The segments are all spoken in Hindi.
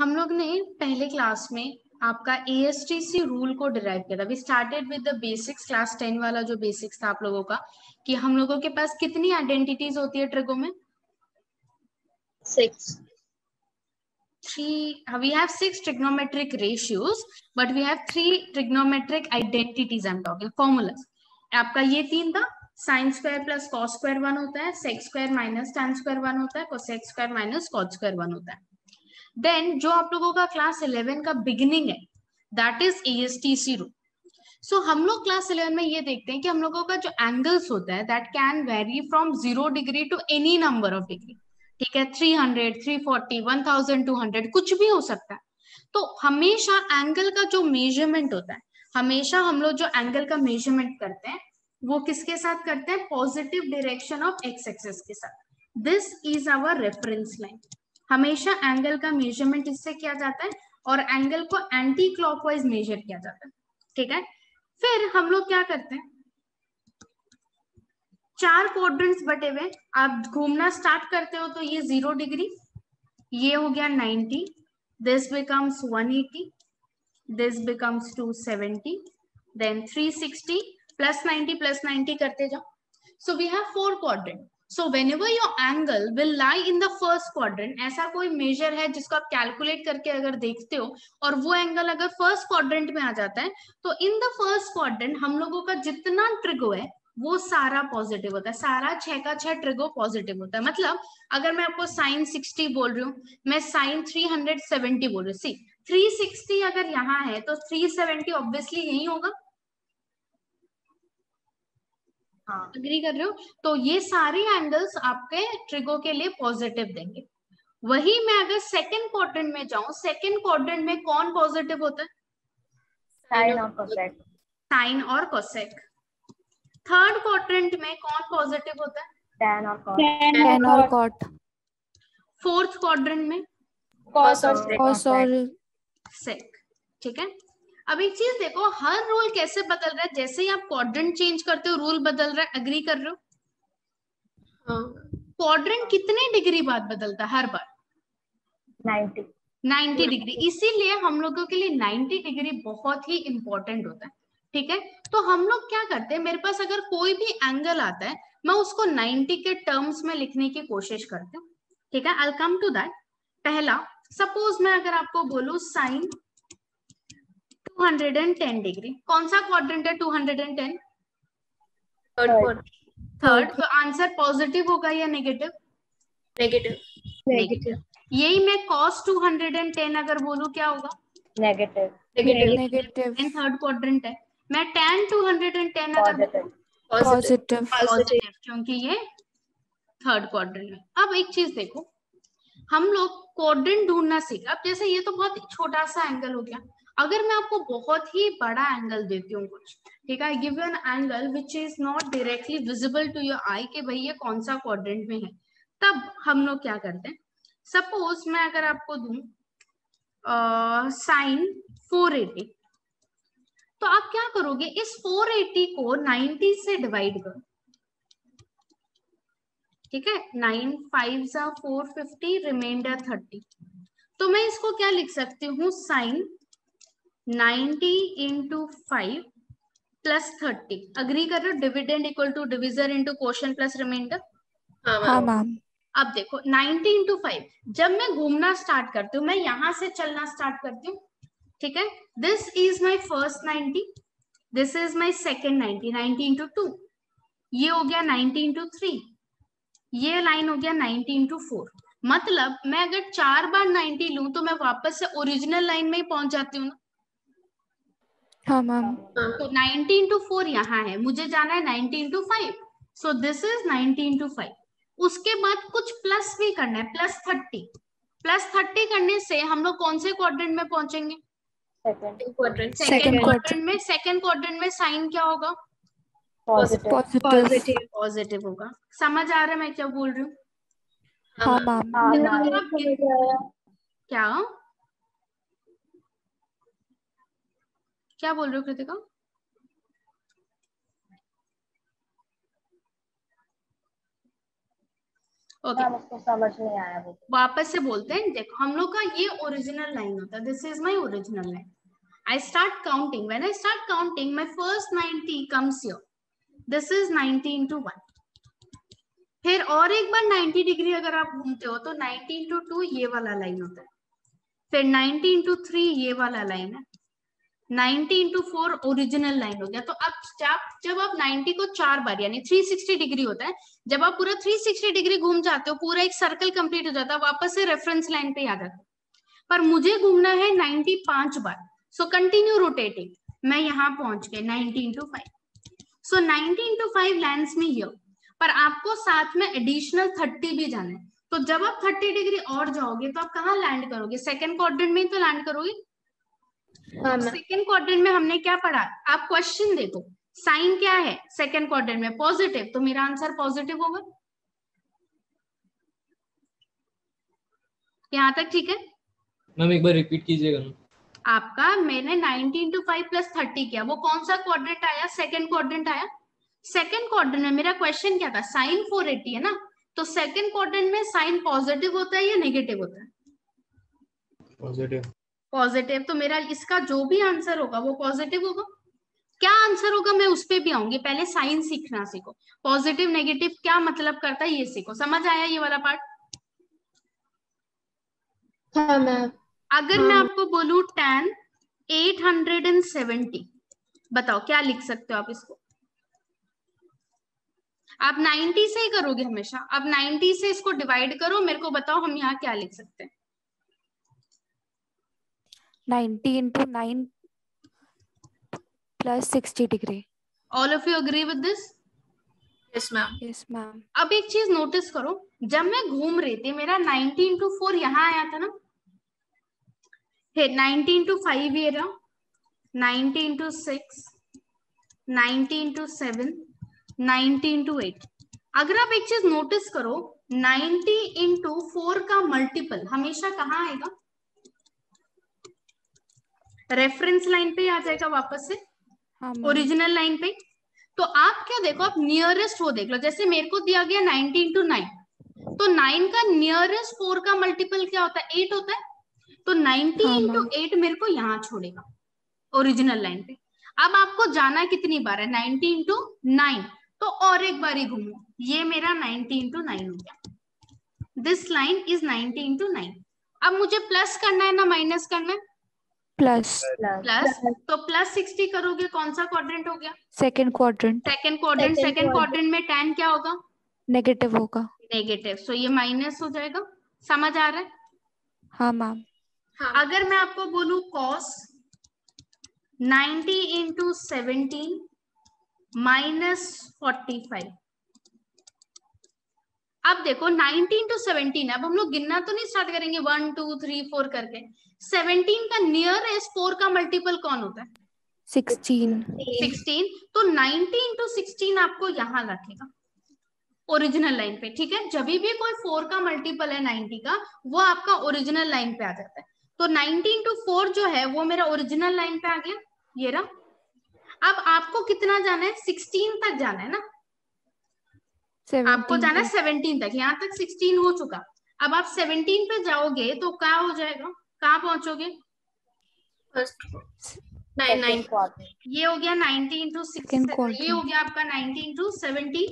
हम लोग ने पहले क्लास में आपका ASTC रूल को डिराइव किया था। We started with the basics, class 10 वाला जो बेसिक्स था आप लोगों का, कि हम लोगों के पास कितनी आइडेंटिटीज होती है ट्रिगो में? 6. 3. We have 6 trigonometric ratios, but we have 3 trigonometric identities. I'm talking formulas. आपका ये 3 था, sin square plus cos square 1 होता है, sec square minus tan square 1 होता है, cosec square minus cot square 1 होता है। Then जो आप लोगों का क्लास 11 का बिगिनिंग है, that is ASTC rule. So हम लोग क्लास 11 में ये देखते हैं कि हम लोगों का जो एंगल्स होता है that can vary from 0 degree to any number of degree. ठीक है, 300, 340, 1200 कुछ भी हो सकता है। तो हमेशा एंगल का जो मेजरमेंट होता है, हमेशा हम लोग जो एंगल का मेजरमेंट करते हैं वो किसके साथ करते हैं? Positive direction of x axis के साथ। This is our reference line. हमेशा एंगल का मेजरमेंट इससे किया जाता है और एंगल को एंटी क्लॉकवाइज मेजर किया जाता है। ठीक है, फिर हम लोग क्या करते हैं, 4 क्वाड्रेंट्स बटे हुए, आप घूमना स्टार्ट करते हो तो ये 0 डिग्री, ये हो गया 90, this becomes 180, this becomes 270, then 360, plus 90 plus 90 करते जाओ। So we have 4 quadrant. So whenever your angle will lie in the first quadrant, ऐसा कोई मेजर है जिसको आप कैलकुलेट करके अगर देखते हो और वो एंगल अगर फर्स्ट क्वाड्रेंट में आ जाता है तो इन द फर्स्ट क्वाड्रेंट हम लोगों का जितना ट्रिगो है वो सारा पॉजिटिव होता है, सारा 6 का 6 ट्रिगो पॉजिटिव होता है। मतलब अगर मैं आपको साइन 60 बोल रही हूँ, मैं साइन 370 बोल रही हूँ, सी 360 अगर यहाँ है तो 370 ऑब्वियसली यही होगा। हाँ, एग्री कर रहे हो? तो ये सारे एंगल्स आपके ट्रिगो के लिए पॉजिटिव देंगे। वही मैं अगर सेकंड क्वाड्रेंट में जाऊं, सेकंड क्वाड्रेंट में कौन पॉजिटिव होता है? साइन और कोसेक। साइन और कोसेक। थर्ड क्वाड्रेंट में कौन पॉजिटिव होता है? टैन और कॉट। फोर्थ क्वाड्रेंट में कॉस और सेक। ठीक है, अब एक चीज देखो, हर रूल कैसे बदल रहा है, जैसे ही आप क्वाड्रेंट चेंज करते हो रूल बदल रहा है। एग्री कर रहे हो? क्वाड्रेंट कितने डिग्री बाद बदलता है हर बार? 90 डिग्री। इसीलिए हम लोगों के लिए 90 डिग्री बहुत ही इंपॉर्टेंट होता है। ठीक है, तो हम लोग क्या करते हैं, मेरे पास अगर कोई भी एंगल आता है मैं उसको 90 के टर्म्स में लिखने की कोशिश करती हूँ। ठीक है, आई कम टू दैट। पहला, सपोज मैं अगर आपको बोलूं साइन 210 डिग्री, कौन सा क्वाड्रेंट है 210? थर्ड। तो आंसर पॉजिटिव होगा या नेगेटिव? नेगेटिव। यही मैं कॉस 210 अगर बोलूं क्या होगा? नेगेटिव। थर्ड क्वाड्रेंट है। मैं tan 210 अगर पॉजिटिव, क्योंकि ये थर्ड क्वाड्रेंट में। अब एक चीज देखो, हम लोग क्वाड्रेंट ढूंढना सीखा। अब जैसे ये तो बहुत छोटा सा एंगल हो गया, अगर मैं आपको बहुत ही बड़ा एंगल देती हूँ कुछ, ठीक है, give an angle which is not directly visible to your eye कि भाई ये कौन सा क्वाड्रेंट में है, तब हम लोग क्या करते हैं, सपोज मैं अगर आपको दूं साइन 480, तो आप क्या करोगे, इस 480 को 90 से डिवाइड करो। ठीक है, 9 5s 450, रिमाइंडर 30। तो मैं इसको क्या लिख सकती हूँ, साइन 90 × 5 + 30। अग्री कर रहे हो? Dividend equal to divisor into quotient plus reminder. हाँ मैम। अब देखो 90 × 5, जब मैं घूमना स्टार्ट करती हूँ, मैं यहां से चलना स्टार्ट करती हूँ। ठीक है, this is my first 90, this is my second 90, 90 × 2, ये हो गया 90 × 3, ये लाइन हो गया 90 × 4। मतलब मैं अगर 4 बार 90 लूं तो मैं वापस से ओरिजिनल लाइन में ही पहुंच जाती हूँ ना। हाँ मैम। तो 90 × 4 यहाँ है, मुझे जाना है 90 × 5, सो दिस इज 90 × 5। उसके बाद कुछ प्लस भी करना है, प्लस 30 करने से हम लोग कौन से क्वाड्रेंट में पहुंचेंगे? सेकंड क्वाड्रेंट में साइन क्या होगा? पॉजिटिव होगा। समझ आ रहा है मैं क्या बोल रही हूँ? क्या क्या बोल रहे हो कृतिका? ओके उसको समझ नहीं आया वो वापस से बोलते हैं। देखो हम लोग का ये ओरिजिनल लाइन होता है, this is my original line. I start counting. When I start counting, my first 90 comes here. This is 90 into 1. फिर और एक बार 90 डिग्री अगर आप घूमते हो तो 90 into 2 ये वाला लाइन होता है, फिर 90 into 3 ये वाला लाइन है, 90 into 4 ओरिजिनल लाइन हो गया। तो अब जब आप 90 को 4 बार यानी 360 डिग्री होता है, जब आप पूरा 360 डिग्री घूम जाते हो पूरा एक सर्कल कंप्लीट हो जाता है, वापस से रेफरेंस लाइन पे आ जाते हो। पर मुझे घूमना है 95 बार, सो कंटिन्यू रोटेटिंग। मैं यहाँ पहुंच गई 90 into 5, so 90 into 5 lands me here, पर आपको साथ में एडिशनल 30 भी जाना है। तो जब आप 30 डिग्री और जाओगे तो आप कहाँ लैंड करोगे? सेकंड क्वाड्रेंट में ही तो लैंड करोगे। सेकंड क्वाड्रेंट में हमने क्या पढ़ा? आप क्वेश्चन देखो, साइन क्या है सेकंड क्वाड्रेंट में? पॉजिटिव, तो मेरा आंसर पॉजिटिव होगा। यहाँ तक ठीक है मैम? एक बार रिपीट कीजिएगा। आपका मैंने 19 to 5 plus 30 किया, वो कौन सा क्वाड्रेंट आया? सेकंड क्वाड्रेंट आया। सेकंड क्वाड्रेंट में मेरा क्वेश्चन क्या था? साइन 480 है ना, तो सेकंड क्वाड्रेंट में साइन पॉजिटिव होता है या नेगेटिव होता है? पॉजिटिव। पॉजिटिव, तो मेरा इसका जो भी आंसर होगा वो पॉजिटिव होगा। क्या आंसर होगा मैं उस पर भी आऊंगी, पहले साइन सीखना सीखो, पॉजिटिव नेगेटिव क्या मतलब करता है ये सीखो। समझ आया ये वाला पार्ट? हाँ मैम। अगर मैं आपको बोलूं tan 870, बताओ क्या लिख सकते हो आप इसको? आप 90 से ही करोगे हमेशा, आप 90 से इसको डिवाइड करो, मेरे को बताओ हम यहाँ क्या लिख सकते हैं? 90 into 9 plus 60 degree. All of you agree with this? Yes ma'am. Yes ma'am. अब एक चीज नोटिस करो, जब मैं घूम रही थी मेरा 90 into 4 यहाँ आया था ना, 90 into 5 ये रहा, 90 into 6, 90 into 7, 90 into 8। अगर आप एक चीज नोटिस करो, 90 into 4 का मल्टीपल हमेशा कहाँ आएगा? रेफरेंस लाइन पे आ जाएगा वापस से, ओरिजिनल लाइन पे। तो आप क्या देखो, आप नियरेस्ट वो देख लो। जैसे मेरे को दिया गया 90 into 9, तो 9 का नियरेस्ट 4 का मल्टीपल क्या होता है? 8 होता है। तो 90 into 8 मेरे को यहाँ छोड़ेगा ओरिजिनल लाइन पे। अब आपको जाना कितनी बार है? 90 into 9, तो और एक बार ही घूमो। ये मेरा 90 into 9 हो गया। This line is 90 into 9। अब मुझे प्लस करना है ना माइनस करना है? प्लस। प्लस, तो प्लस 60 करोगे, कौन सा क्वाड्रेंट हो गया? Second quadrant. Second quadrant, second quadrant में tan क्या होगा? नेगेटिव होगा। नेगेटिव, सो ये माइनस हो जाएगा। समझ आ रहा है? हाँ मैम। अगर मैं आपको बोलूं cos 90 into 17 minus 45, अब देखो 90 into 17, अब हम लोग गिनना तो नहीं स्टार्ट करेंगे 1 2 3 4 करके। 17 का नियरेस्ट 4 का मल्टीपल कौन होता है? 16। तो 90 into 16 आपको यहाँ रखेगा ओरिजिनल लाइन पे, ठीक है? जब भी कोई 4 का मल्टीपल है 90 का, वो आपका ओरिजिनल लाइन पे आ जाता है। तो 90 into 4 जो है वो मेरा ओरिजिनल लाइन पे आ गया, ये रहा। अब आपको कितना जाना है? 16 तक जाना है ना, 17 आपको जाना है 17 तक। यहाँ तक 16 हो चुका, अब आप 17 पे जाओगे तो क्या हो जाएगा? कहाँ पहुंचोगे? ये हो गया 90 into 6, ये हो गया आपका 90 into 70।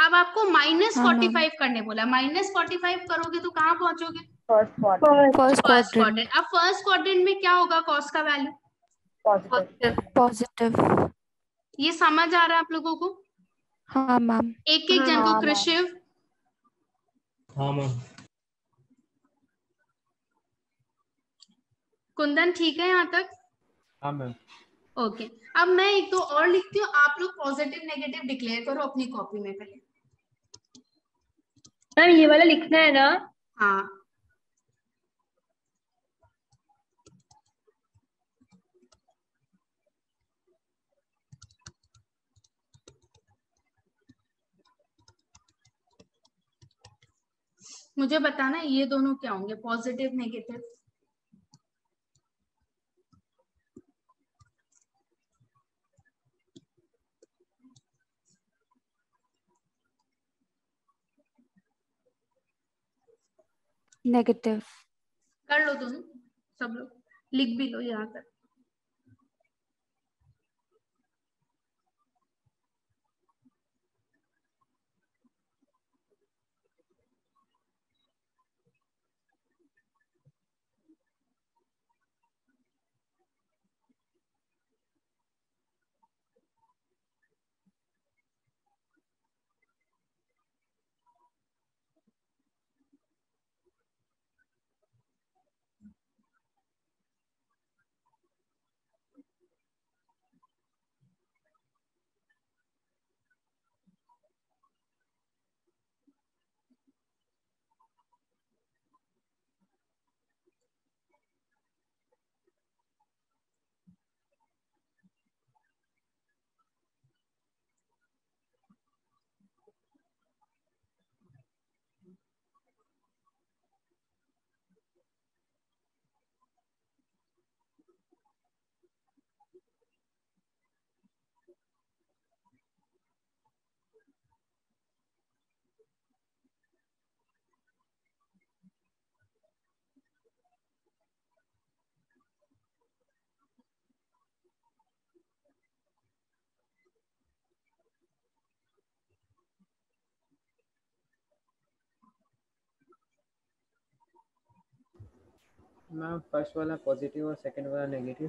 अब आपको -45 करने बोला, -45 करोगे तो कहाँ पहुंचोगे? First quadrant. अब फर्स्ट क्वाड्रेंट में क्या होगा कॉस का वैल्यू? पॉजिटिव। ये समझ आ रहा है आप लोगों को? हाँ मैम। एक एक जन को कृषिव। हाँ मैम। कुंदन ठीक है यहाँ तक? हाँ मैम। ओके, अब मैं एक दो और लिखती हूँ, आप लोग पॉजिटिव नेगेटिव डिक्लेयर करो अपनी कॉपी में। पहले मैम ये वाला लिखना है ना? हाँ। मुझे बताना ये दोनों क्या होंगे, पॉजिटिव नेगेटिव। नेगेटिव। कर लो तुम सब लोग, लिख भी लो यहाँ पर। मैम फर्स्ट वाला पॉजिटिव और सेकंड वाला नेगेटिव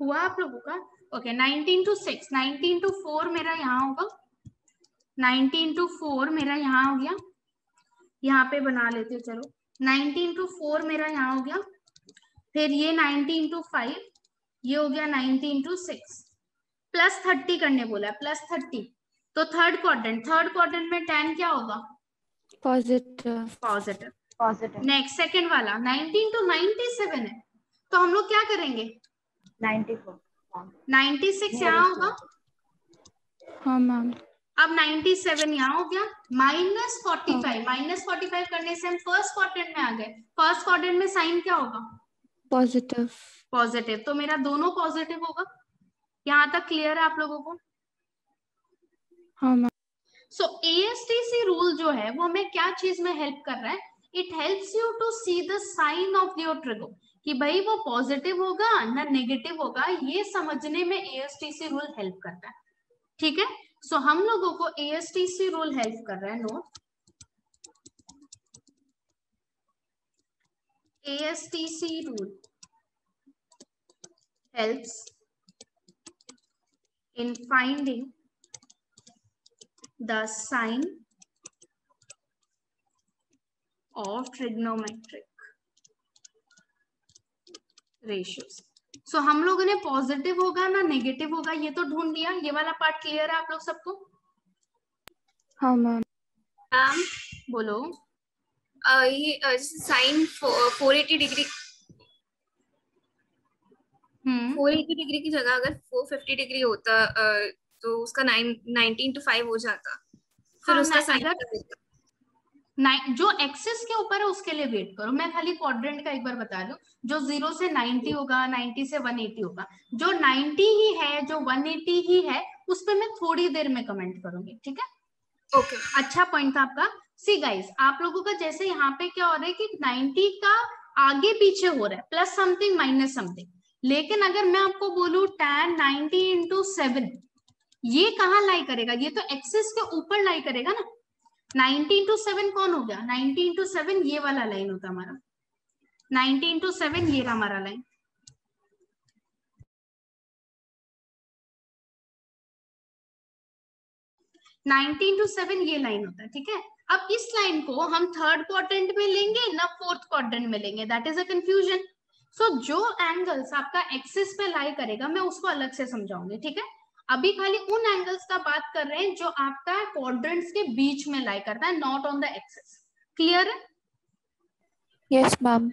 हुआ आप लोगों का। ओके 19 to 6, 19 to 4 मेरा यहाँ होगा, 19 to 4 मेरा यहाँ हो गया। यहाँ पे बना लेते चलो, 19 to 4 मेरा यहाँ हो गया। फिर ये 19 to 5, ये हो गया 19 to 6। प्लस 30 करने बोला, प्लस 30 तो थर्ड क्वाड्रेंट, थर्ड क्वाड्रेंट में 10 क्या होगा? पॉजिटिव। पॉजिटिव। नेक्स्ट सेकंड वाला 19 to 97 है, तो हम लोग क्या करेंगे? 96 यहाँ होगा। हाँ मैम। अब 97 यहाँ हो गया। -45, -45 करने से हम फर्स्ट क्वाड्रेंट में आ गए। फर्स्ट क्वाड्रेंट में साइन क्या होगा? पॉजिटिव। पॉजिटिव, तो मेरा दोनों पॉजिटिव होगा। यहाँ तक क्लियर है आप लोगों को? हाँ मैम। सो ASTC रूल जो है वो हमें क्या चीज में हेल्प कर रहा है? It helps you to see the sign of your trigger, कि भाई वो पॉजिटिव होगा ना नेगेटिव होगा, ये समझने में ASTC रूल हेल्प करता है। ठीक है, सो हम लोगों को ASTC रूल हेल्प कर रहा है। Note ASTC rule helps in finding the sign of trigonometric ratios। So हम लोगों ने पॉजिटिव होगा ना नेगेटिव होगा ये तो ढूंढ लिया। ये वाला पार्ट क्लियर है आप लोग सबको? हाँ मैम। मैम बोलो। ये साइन 480 डिग्री 480 डिग्री की जगह अगर 450 डिग्री होता तो उसका 19 to 5 हो जाता। फिर उसका साइन जो एक्सिस के ऊपर है उसके लिए वेट करो। मैं खाली क्वाड्रेंट का एक बार बता दूं, जो 0 से 90 होगा, 90 से 180 होगा, जो 90 ही है, जो 180 ही है, उस पर मैं थोड़ी देर में कमेंट करूंगी। ठीक है, ओके अच्छा पॉइंट था आपका। सी गाइस, आप लोगों का जैसे यहाँ पे क्या हो रहा है कि 90 का आगे पीछे हो रहा है, प्लस समथिंग माइनस समथिंग। लेकिन अगर मैं आपको बोलूं tan 90 into 7, ये कहाँ लाई करेगा? ये तो एक्सिस के ऊपर लाई करेगा ना। 19 to 7 कौन हो गया? 19 to 7 ये वाला लाइन होता हमारा। 19 to 7 ये हमारा लाइन। ये लाइन होता है। ठीक है, अब इस लाइन को हम थर्ड क्वाड्रेंट में लेंगे ना फोर्थ क्वाड्रेंट में लेंगे, that is a confusion. So जो एंगल्स आपका एक्सिस पे लाई करेगा मैं उसको अलग से समझाऊंगी। ठीक है, अभी खाली उन एंगल्स का बात कर रहे हैं जो आपका क्वाड्रेंट्स के बीच में लाई करता है, not on the axis. Clear है? Yes ma'am.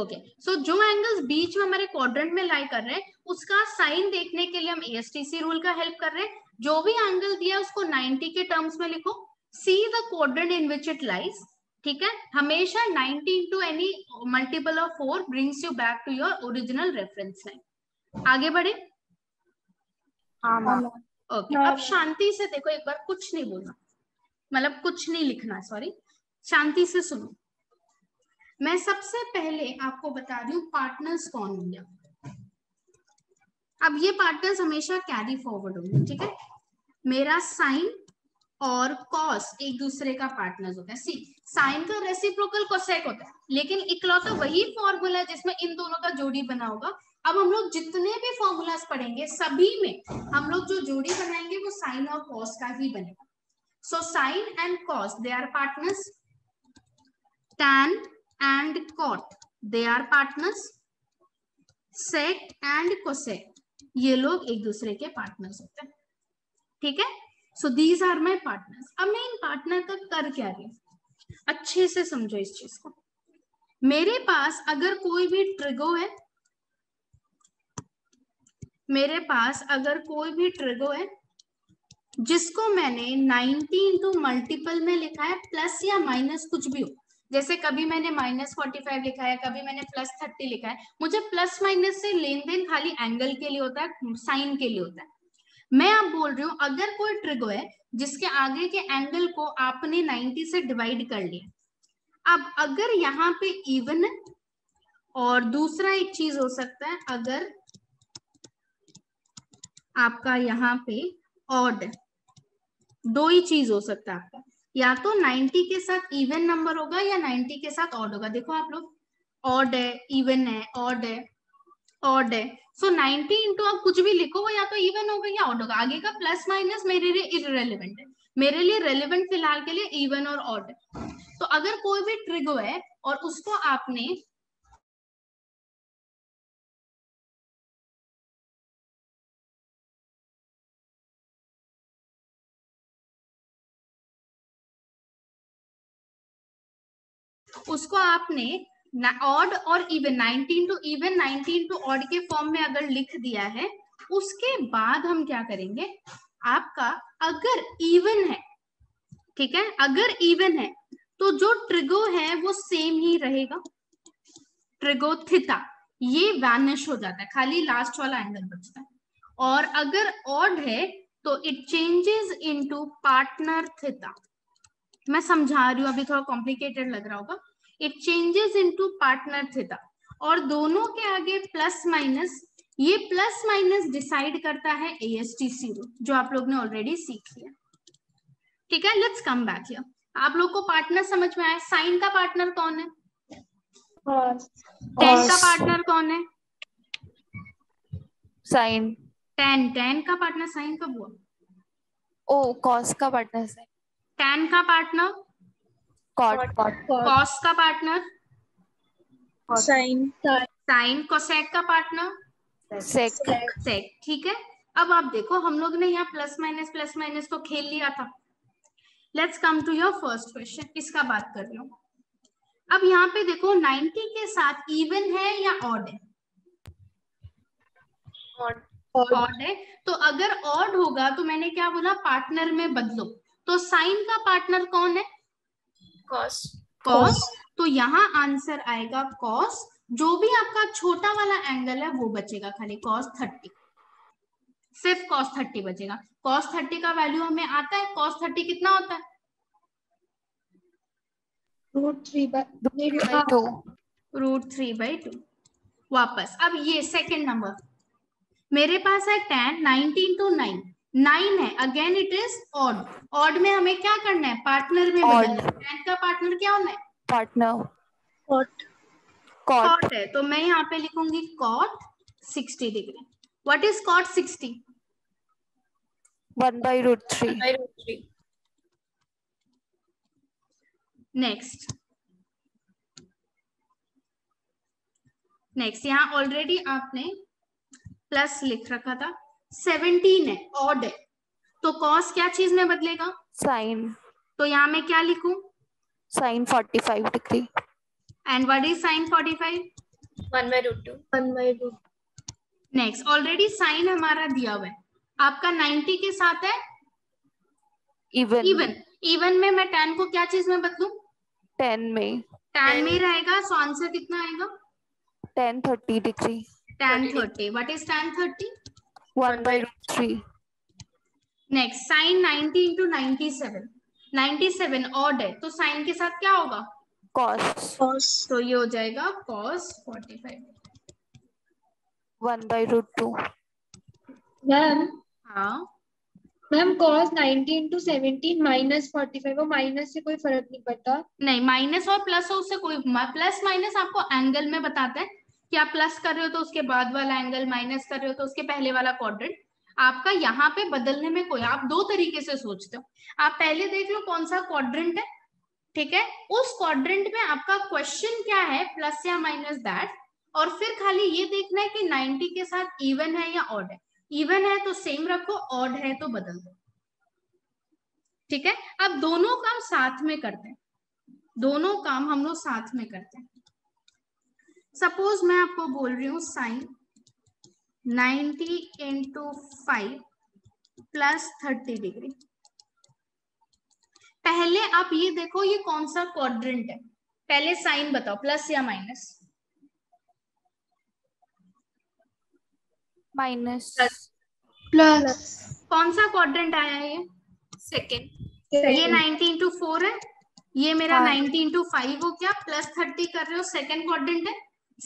ओके, सो जो एंगल्स बीच में हमारे क्वाड्रेंट में लाई कर रहे हैं उसका साइन देखने के लिए हम ASTC रूल का हेल्प कर रहे हैं। जो भी एंगल दिया है उसको 90 के टर्म्स में लिखो। See the quadrant in which it lies. ठीक है, हमेशा 90 into any multiple of 4 brings you back to your original reference line. आगे बढ़े। ओके, अब शांति से देखो, एक बार कुछ नहीं बोलना, मतलब कुछ नहीं लिखना, सॉरी। शांति से सुनो। मैं सबसे पहले आपको बता रही हूँ पार्टनर्स कौन होंगे। अब ये पार्टनर्स हमेशा कैरी फॉरवर्ड होंगे, ठीक है। मेरा साइन और कॉस एक दूसरे का पार्टनर्स होता है। सी साइन का रेसिप्रोकल कोसेक होता है, लेकिन इकलौता वही फॉर्मूला है जिसमें इन दोनों का जोड़ी बना होगा। अब हम लोग जितने भी फॉर्मूलाज पढ़ेंगे सभी में हम लोग जो जोड़ी बनाएंगे वो साइन और कॉस का ही बनेगा। So sine and cos they are partners, tan and cot they are partners, sec and cosec ये लोग एक दूसरे के पार्टनर्स होते हैं, ठीक है। So these are my partners. अब मैं इन पार्टनर का कर क्या रही हूँ, अच्छे से समझो इस चीज को। मेरे पास अगर कोई भी ट्रिगो है, मेरे पास अगर कोई भी ट्रिगो है जिसको मैंने 90 इंटू मल्टीपल में लिखा है, प्लस या माइनस कुछ भी हो, जैसे कभी मैंने -45 लिखा है, कभी मैंने +30 लिखा है, मुझे प्लस माइनस से लेन देन खाली एंगल के लिए होता है, साइन के लिए होता है। मैं आप बोल रही हूँ अगर कोई ट्रिगो है जिसके आगे के एंगल को आपने 90 से डिवाइड कर लिया। अब अगर यहाँ पे इवन है, और दूसरा एक चीज हो सकता है अगर आपका यहाँ पे ऑड, दो ही चीज हो सकता है आपका, या तो 90 के साथ इवन नंबर होगा या 90 के साथ ऑड होगा। देखो आप लोग ऑड है, इवन है, ऑड है, ऑड है। सो 90 इंटू आप कुछ भी लिखो वो या तो इवन होगा या ऑड होगा। आगे का प्लस माइनस मेरे लिए इररेलेवेंट है, मेरे लिए रेलेवेंट फिलहाल के लिए इवन और ऑड है। तो अगर कोई भी ट्रिगो है और उसको आपने ऑड और even 19 to even 19 to odd के फॉर्म में अगर लिख दिया है, उसके बाद हम क्या करेंगे, आपका अगर इवन है, ठीक है, अगर इवन है तो जो ट्रिगो है वो सेम ही रहेगा। ट्रिगो थीटा ये वैनिश हो जाता है, खाली लास्ट वाला एंगल बचता है। और अगर ऑड है तो it changes into partner theta. मैं समझा रही हूँ, अभी थोड़ा कॉम्प्लिकेटेड लग रहा होगा। It changes into partner theta. और दोनों के आगे प्लस माइनस, ये प्लस माइनस डिसाइड करता है ASTC रूल, जो आप लोग ने ऑलरेडी सीख लिया, ठीक है। Let's come back here. आप लोग को पार्टनर समझ में आया। साइन का पार्टनर कौन है, टेन का पार्टनर कौन है, साइन। टेन का पार्टनर साइन कब हुआ? ओ कॉस का पार्टनर साइन। टैन का पार्टनर कॉट, कॉस का पार्टनर साइन, साइन। कोसेक का पार्टनर सेक, ठीक है। अब आप देखो हम लोग ने यहाँ प्लस माइनस तो खेल लिया था। Let's come to your first question, इसका बात कर रही हूँ। अब यहाँ पे देखो 90 के साथ इवन है या ऑड है? ऑड है। तो अगर ऑड होगा तो मैंने क्या बोला, पार्टनर में बदलो। तो साइन का पार्टनर कौन है, कॉस। कॉस, तो यहाँ आंसर आएगा कॉस। जो भी आपका छोटा वाला एंगल है वो बचेगा, खाली cos 30, सिर्फ cos 30 बचेगा। cos 30 का वैल्यू हमें आता है, cos 30 कितना होता है, √3/2। वापस अब ये सेकेंड नंबर मेरे पास है tan 19 to 9, 9 है, again it is odd. Odd में हमें क्या करना है, पार्टनर में बदलना है। टेन का पार्टनर क्या होना है, पार्टनर कॉट है। तो मैं यहाँ पे लिखूंगी cot 60 degree. What is cot 60? 1/√3। Next यहाँ ऑलरेडी आपने प्लस लिख रखा था। 17 है, ऑड है, तो कॉस क्या चीज में बदलेगा, साइन। तो यहाँ मैं क्या लिखूं, sine 45 degree. And what is sine 45? 1/√2। Next already sine हमारा दिया हुआ है। आपका 90 के साथ है इवन। इवन में मैं tan को क्या चीज में बदलूं, tan में रहेगा। सो आंसर कितना आएगा, tan 30 degree. tan 30। What is tan 30? 1/√3। Next sine 90 into 97, 97 odd है तो साइन के साथ क्या होगा कॉस, तो ये हो जाएगा कॉस 45 1/√2 मैम। हाँ मैम कॉस 90 इंटू 17 माइनस 45 और माइनस से कोई फर्क नहीं पड़ता। नहीं माइनस और प्लस उससे कोई, प्लस माइनस आपको एंगल में बताता है कि आप प्लस कर रहे हो तो उसके बाद वाला एंगल, माइनस कर रहे हो तो उसके पहले वाला क्वाड्रेंट। आपका यहाँ पे बदलने में कोई, आप दो तरीके से सोचते हो, आप पहले देख लो कौन सा क्वाड्रेंट है, ठीक है, उस क्वाड्रेंट में आपका क्वेश्चन क्या है प्लस या माइनस दैट, और फिर खाली ये देखना है कि 90 के साथ इवन है या ऑड है। इवन है तो सेम रखो, ऑड है तो बदल दो, ठीक है। अब दोनों काम साथ में करते हैं, दोनों काम हम लोग साथ में करते हैं। सपोज मैं आपको बोल रही हूँ साइन 90 इंटू 5 प्लस 30 डिग्री। पहले आप ये देखो ये कौन सा क्वाड्रेंट है, पहले साइन बताओ प्लस या माइनस। माइनस। प्लस। कौन सा क्वाड्रेंट आया है ये सेकंड, ये 90 इंटू 4 है, ये मेरा 90 इंटू 5 हो गया, प्लस 30 कर रहे हो, सेकंड क्वाड्रेंट है।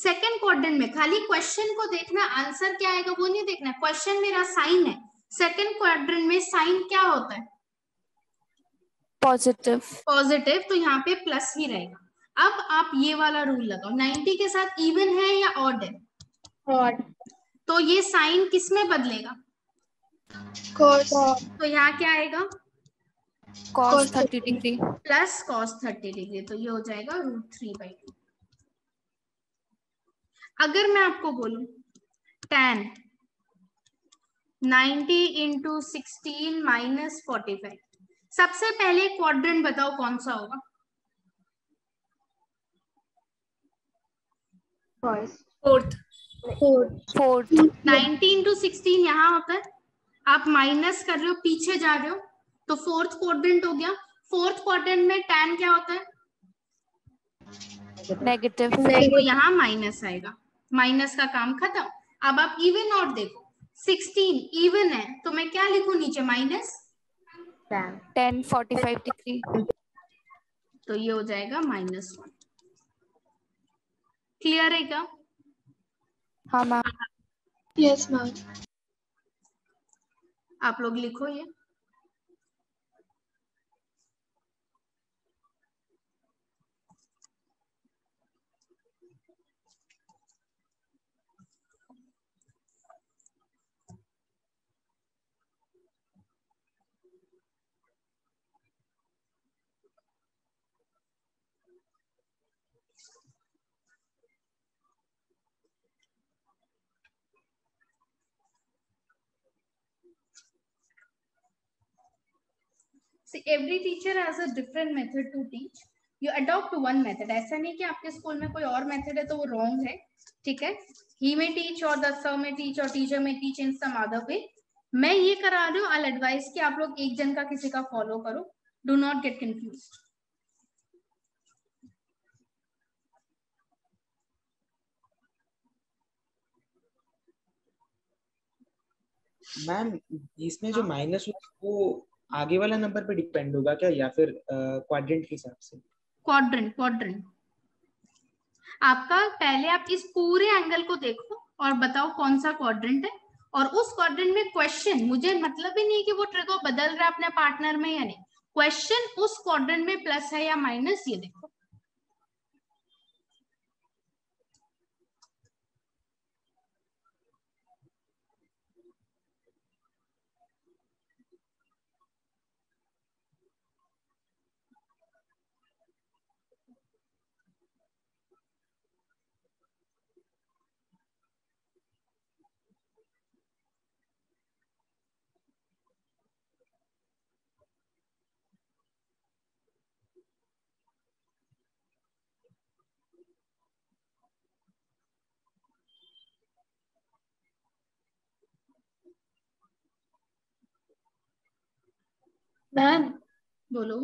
सेकंड क्वाड्रेंट में खाली क्वेश्चन को देखना, आंसर क्या आएगा वो नहीं देखना, क्वेश्चन मेरा साइन है, सेकंड क्वाड्रेंट में साइन क्या होता है पॉजिटिव, तो यहाँ पे प्लस ही रहेगा। अब आप ये वाला रूल लगाओ, 90 के साथ इवन है या ऑड है? ऑड। तो ये साइन किस में बदलेगा कॉस, तो यहाँ क्या आएगा cos 30 degree plus cos 30 degree, तो ये हो जाएगा √3/2। अगर मैं आपको बोलूं tan 90 इंटू 16 माइनस 45, सबसे पहले क्वाड्रेंट बताओ कौन सा होगा फोर्थ। 90 इंटू 16 यहाँ होता है, आप माइनस कर रहे हो, पीछे जा रहे हो, तो फोर्थ क्वाड्रेंट हो गया। फोर्थ क्वाड्रेंट में tan क्या होता है नेगेटिव, तो यहाँ माइनस आएगा, माइनस का काम खत्म। अब आप इवन और देखो, 16 इवन है तो मैं क्या लिखूं नीचे माइनस 10 45 डिग्री, तो ये हो जाएगा -1। क्लियर है क्या? हाँ मैम। Yes ma'am. आप लोग लिखो ये। Every teacher has a different method to teach. You adopt one method. ऐसा नहीं कि आपके स्कूल में कोई और मेथड है तो वो रॉन्ग है, ठीक है। He may teach or the sir may teach or teacher may teach in some other way. मैं ये करा रही हूँ, I'll advise कि आप लोग एक जन का किसी का फॉलो करो. Do not get confused. Ma'am इसमें जो माइनस वो आगे वाला नंबर पे डिपेंड होगा क्या या फिर क्वाड्रेंट के हिसाब से? क्वाड्रेंट आपका, पहले आप इस पूरे एंगल को देखो और बताओ कौन सा क्वाड्रेंट है, और उस क्वाड्रेंट में क्वेश्चन, मुझे मतलब ही नहीं कि वो ट्रिगो बदल रहा है अपने पार्टनर में या नहीं, क्वेश्चन उस क्वाड्रेंट में प्लस है या माइनस, ये देखो। मैम बोलो,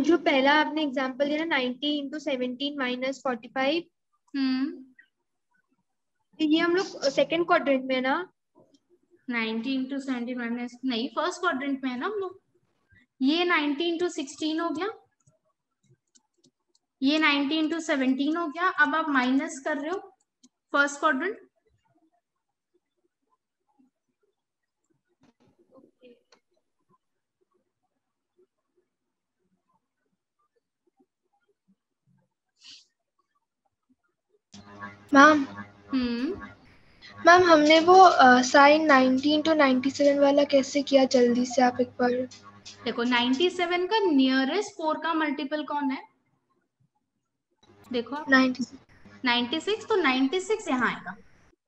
जो पहला आपने एग्जांपल दिया ना 90 इंटू 17 माइनस 45, ये हम लोग सेकंड क्वाड्रेंट में है ना, 90 इंटू 17 माइनस, नहीं फर्स्ट क्वाड्रेंट में है ना हम लोग। ये 19 into 16 हो गया, ये 19 into 17 हो गया। अब आप माइनस कर रहे हो फर्स्ट क्वाड्रेंट, मैम मैम हमने वो साइन 19 to 97 वाला कैसे किया, जल्दी से आप एक बार देखो। 97 का नियरेस्ट 4 का मल्टीपल कौन है, देखो 96 तो 96 यहाँ आएगा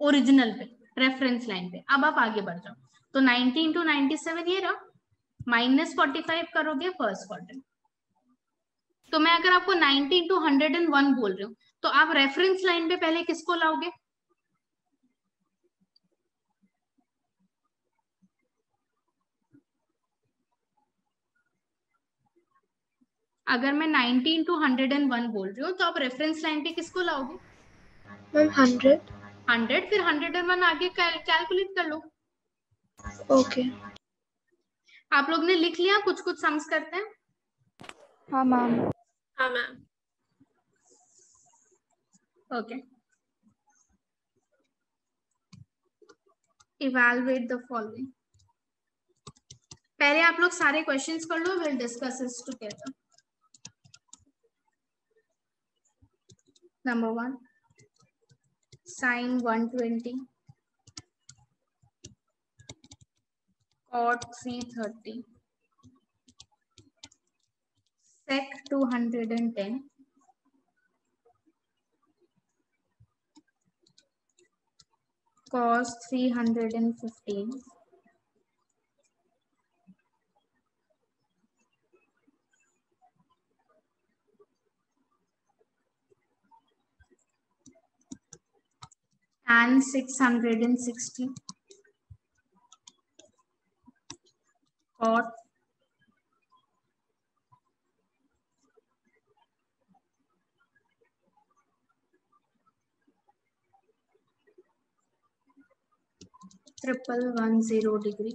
ओरिजिनल पे रेफरेंस लाइन पे। अब आप आगे बढ़ जाओ तो 19 into 97 ये रहा, -45 करोगे फर्स्ट क्वाड्रेंट। तो मैं अगर आपको 90 into 101 बोल रही हूँ तो आप रेफरेंस लाइन पे पहले किसको लाओगे, अगर मैं 90 into 101 बोल रही हूँ तो आप रेफरेंस लाइन पे किसको लाओगे मैम, 100 फिर 101 आगे कैलकुलेट कर लो। ओके आप लोग ने लिख लिया, कुछ कुछ सम्स करते हैं। हाँ मैम, हाँ ma'am. Okay, evaluate the following, पहले आप लोग सारे क्वेश्चंस कर लो, will discuss it together. Number 1 sine 120 cot 330 sec 210 cos 315 and 660 cot 1110 degree.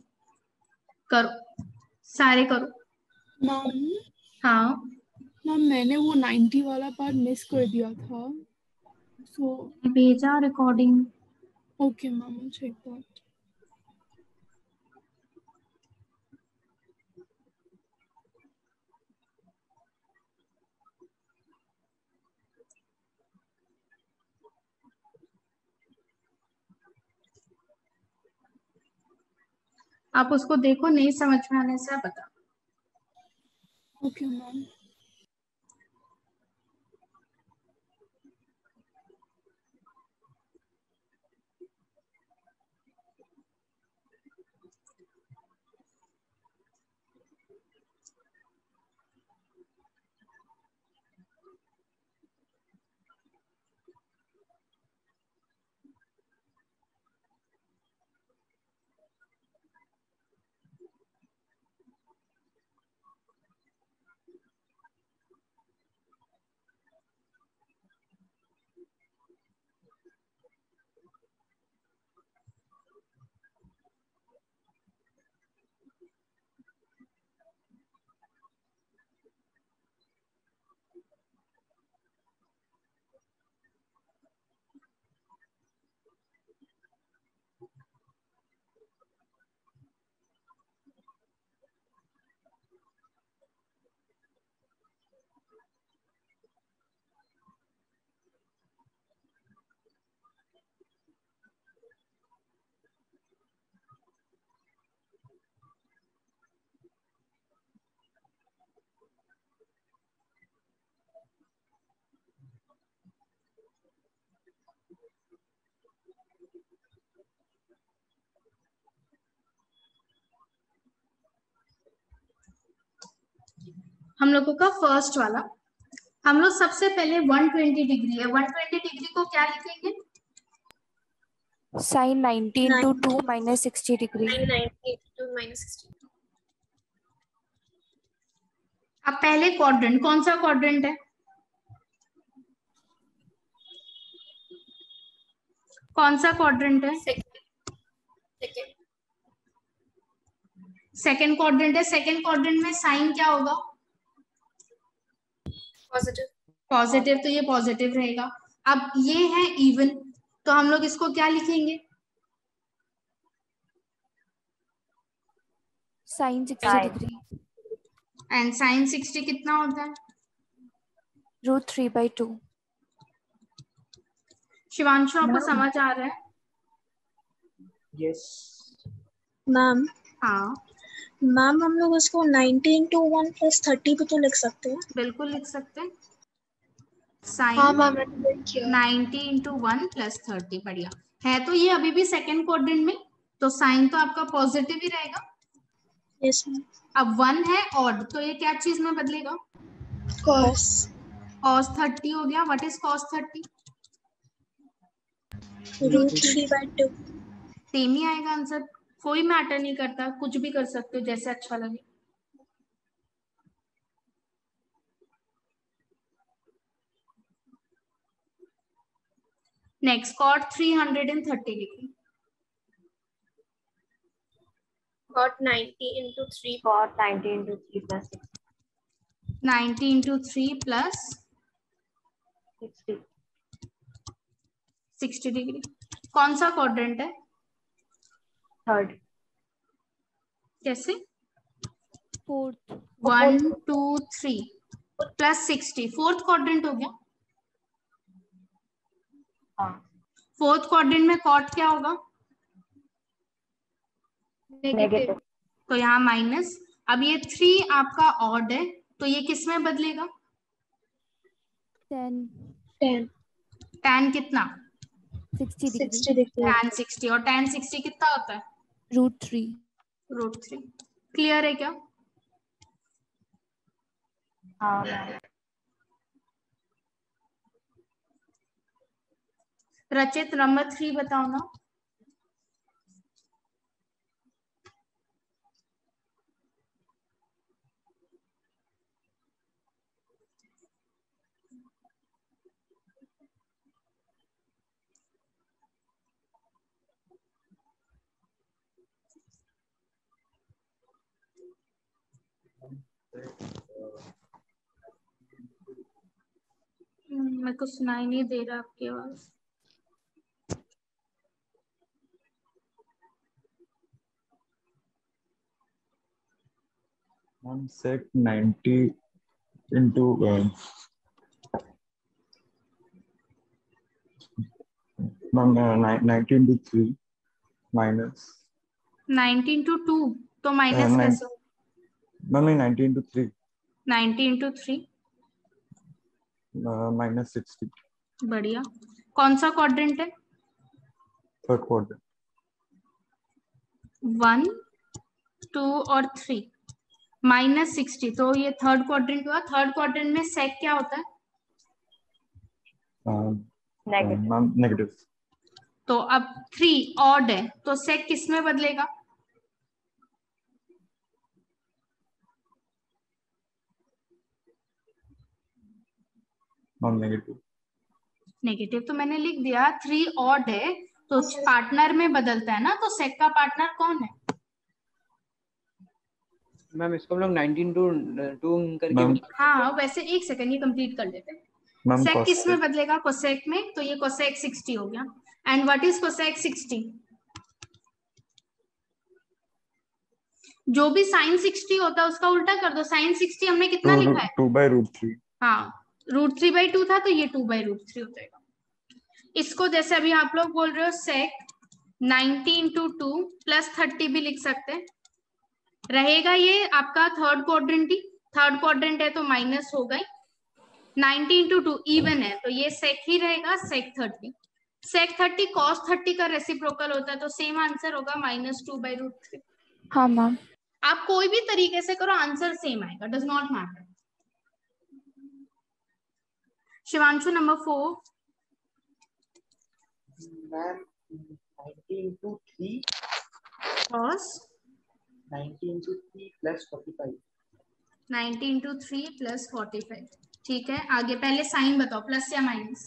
करो सारे करो मैम। हाँ मैम मैंने वो 90 वाला पार्ट मिस कर दिया था, सो भेजा रिकॉर्डिंग। ओके मैम चेक कर। आप उसको देखो, नहीं समझ में आने से आप बता। Okay ma'am. हम लोगों का फर्स्ट वाला, हम लोग सबसे पहले 120 डिग्री है, 120 डिग्री को क्या लिखेंगे, साइन 19 into 2 minus 60 डिग्री। अब पहले क्वाड्रेंट, कौन सा क्वाड्रेंट है, कौन सा क्वाड्रेंट है, सेकंड सेकेंड क्वाड्रेंट है, सेकेंड क्वाड्रेंट में साइन क्या होगा? पॉजिटिव, पॉजिटिव, तो ये पॉजिटिव रहेगा। अब ये है इवन, तो हम लोग इसको क्या लिखेंगे? साइन 60 डिग्री, एंड साइन 60 कितना होता है? रूट 3/2। शिवांशु आपको समझ आ रहा है? Yes ma'am. हाँ मैम, हम लोग इसको 90 × 1 + 30 पे तो लिख सकते हैं। बिल्कुल लिख सकते हैं। हाँ, 90 × 1 + 30, बढ़िया है। तो ये अभी भी सेकंड क्वाड्रेंट में, तो साइन तो आपका पॉजिटिव ही रहेगा। Yes ma'am. अब 1 है ऑड, तो ये क्या चीज में बदलेगा? कॉस, कॉस 30 हो गया। What is cos 30? √3/2। सेम ही आएगा आंसर, कोई मैटर नहीं करता, कुछ भी कर सकते हो जैसे अच्छा लगे। Next cot 330 degree, cot 90 × 3, cot 90 × 3 + 90 × 3 + 60 degree. कौन सा क्वाड्रेंट है? थर्ड। कैसे? फोर्थ। 1, 2, 3 + 60, फोर्थ क्वाड्रेंट हो गया। फोर्थ क्वाड्रेंट में कॉट क्या होगा? नेगेटिव, तो यहाँ माइनस। अब ये 3 आपका ऑड है, तो ये किस में बदलेगा? 10। tan कितना? 60 डिग्री। tan 60, और tan 60 कितना होता है? √3। क्लियर है क्या? हाँ। रचित, नंबर 3 बताओ ना। मैं कुछ सुनाई नहीं दे रहा आपकी आवाज। हम सेट 90 × 3 माइनस 90 × 2, तो माइनस कैसे? नहीं, 90 × 3, 90 × 3 -60। बढ़िया। कौन सा क्वाड्रेंट है? Third quadrant. 1, 2 और 3 -60, तो ये थर्ड क्वाड्रेंट हुआ। थर्ड क्वाड्रेंट में सेक क्या होता है? नेगेटिव। तो अब 3 ऑड है, तो सेक किस में बदलेगा? नेगेटिव, तो मैंने लिख दिया। 3 ऑड है तो पार्टनर में बदलता है ना, तो सेक का पार्टनर कौन है? मैम इसको हम लोग 19 × 2 करके, हाँ वैसे एक सेकंड ये कंप्लीट कर लेते हैं। सेक किस में बदलेगा? कोसेक में, तो ये कोसेक 60 हो गया। And what is cosec 60? जो भी साइन 60 होता है उसका उल्टा कर दो। साइन 60 हमने कितना लिखा है? 2/√3। हाँ, √3/2 था, तो ये 2/√3 हो जाएगा। इसको जैसे अभी आप लोग बोल रहे हो, सेक 90 × 2 + 30 भी लिख सकते हैं। रहेगा ये आपका थर्ड क्वाड्रेंट ही, थर्ड क्वाड्रेंट है तो माइनस हो गई। 90 × 2 इवन है, तो ये सेक ही रहेगा, सेक 30। सेक 30 कॉस 30 का रेसिप्रोकल होता है, तो सेम आंसर होगा -2/√3। हाँ मैम, आप कोई भी तरीके से करो आंसर सेम आएगा, does not matter. Shivanshu, number 4। Ma'am 90 × 3 cos 90 × 3 + 45। 90 × 3 + 45, ठीक है। आगे पहले साइन बताओ, प्लस या माइनस?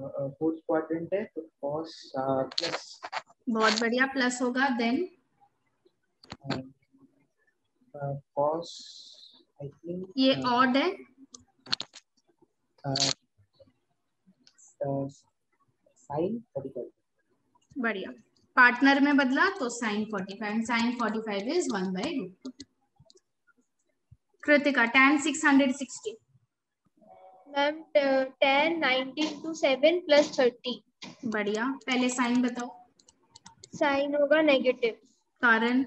फोर्थ क्वाड्रेंट है तो कॉस प्लस, बहुत बढ़िया, प्लस होगा। देन cos I think ये odd है sin 45 बढ़िया पार्टनर में बदला तो sin 45 sin 45 is 1/2 Kritika tan 660 ma'am tan 19 to 7 plus 30 बढ़िया पहले साइन बताओ साइन होगा नेगेटिव कारण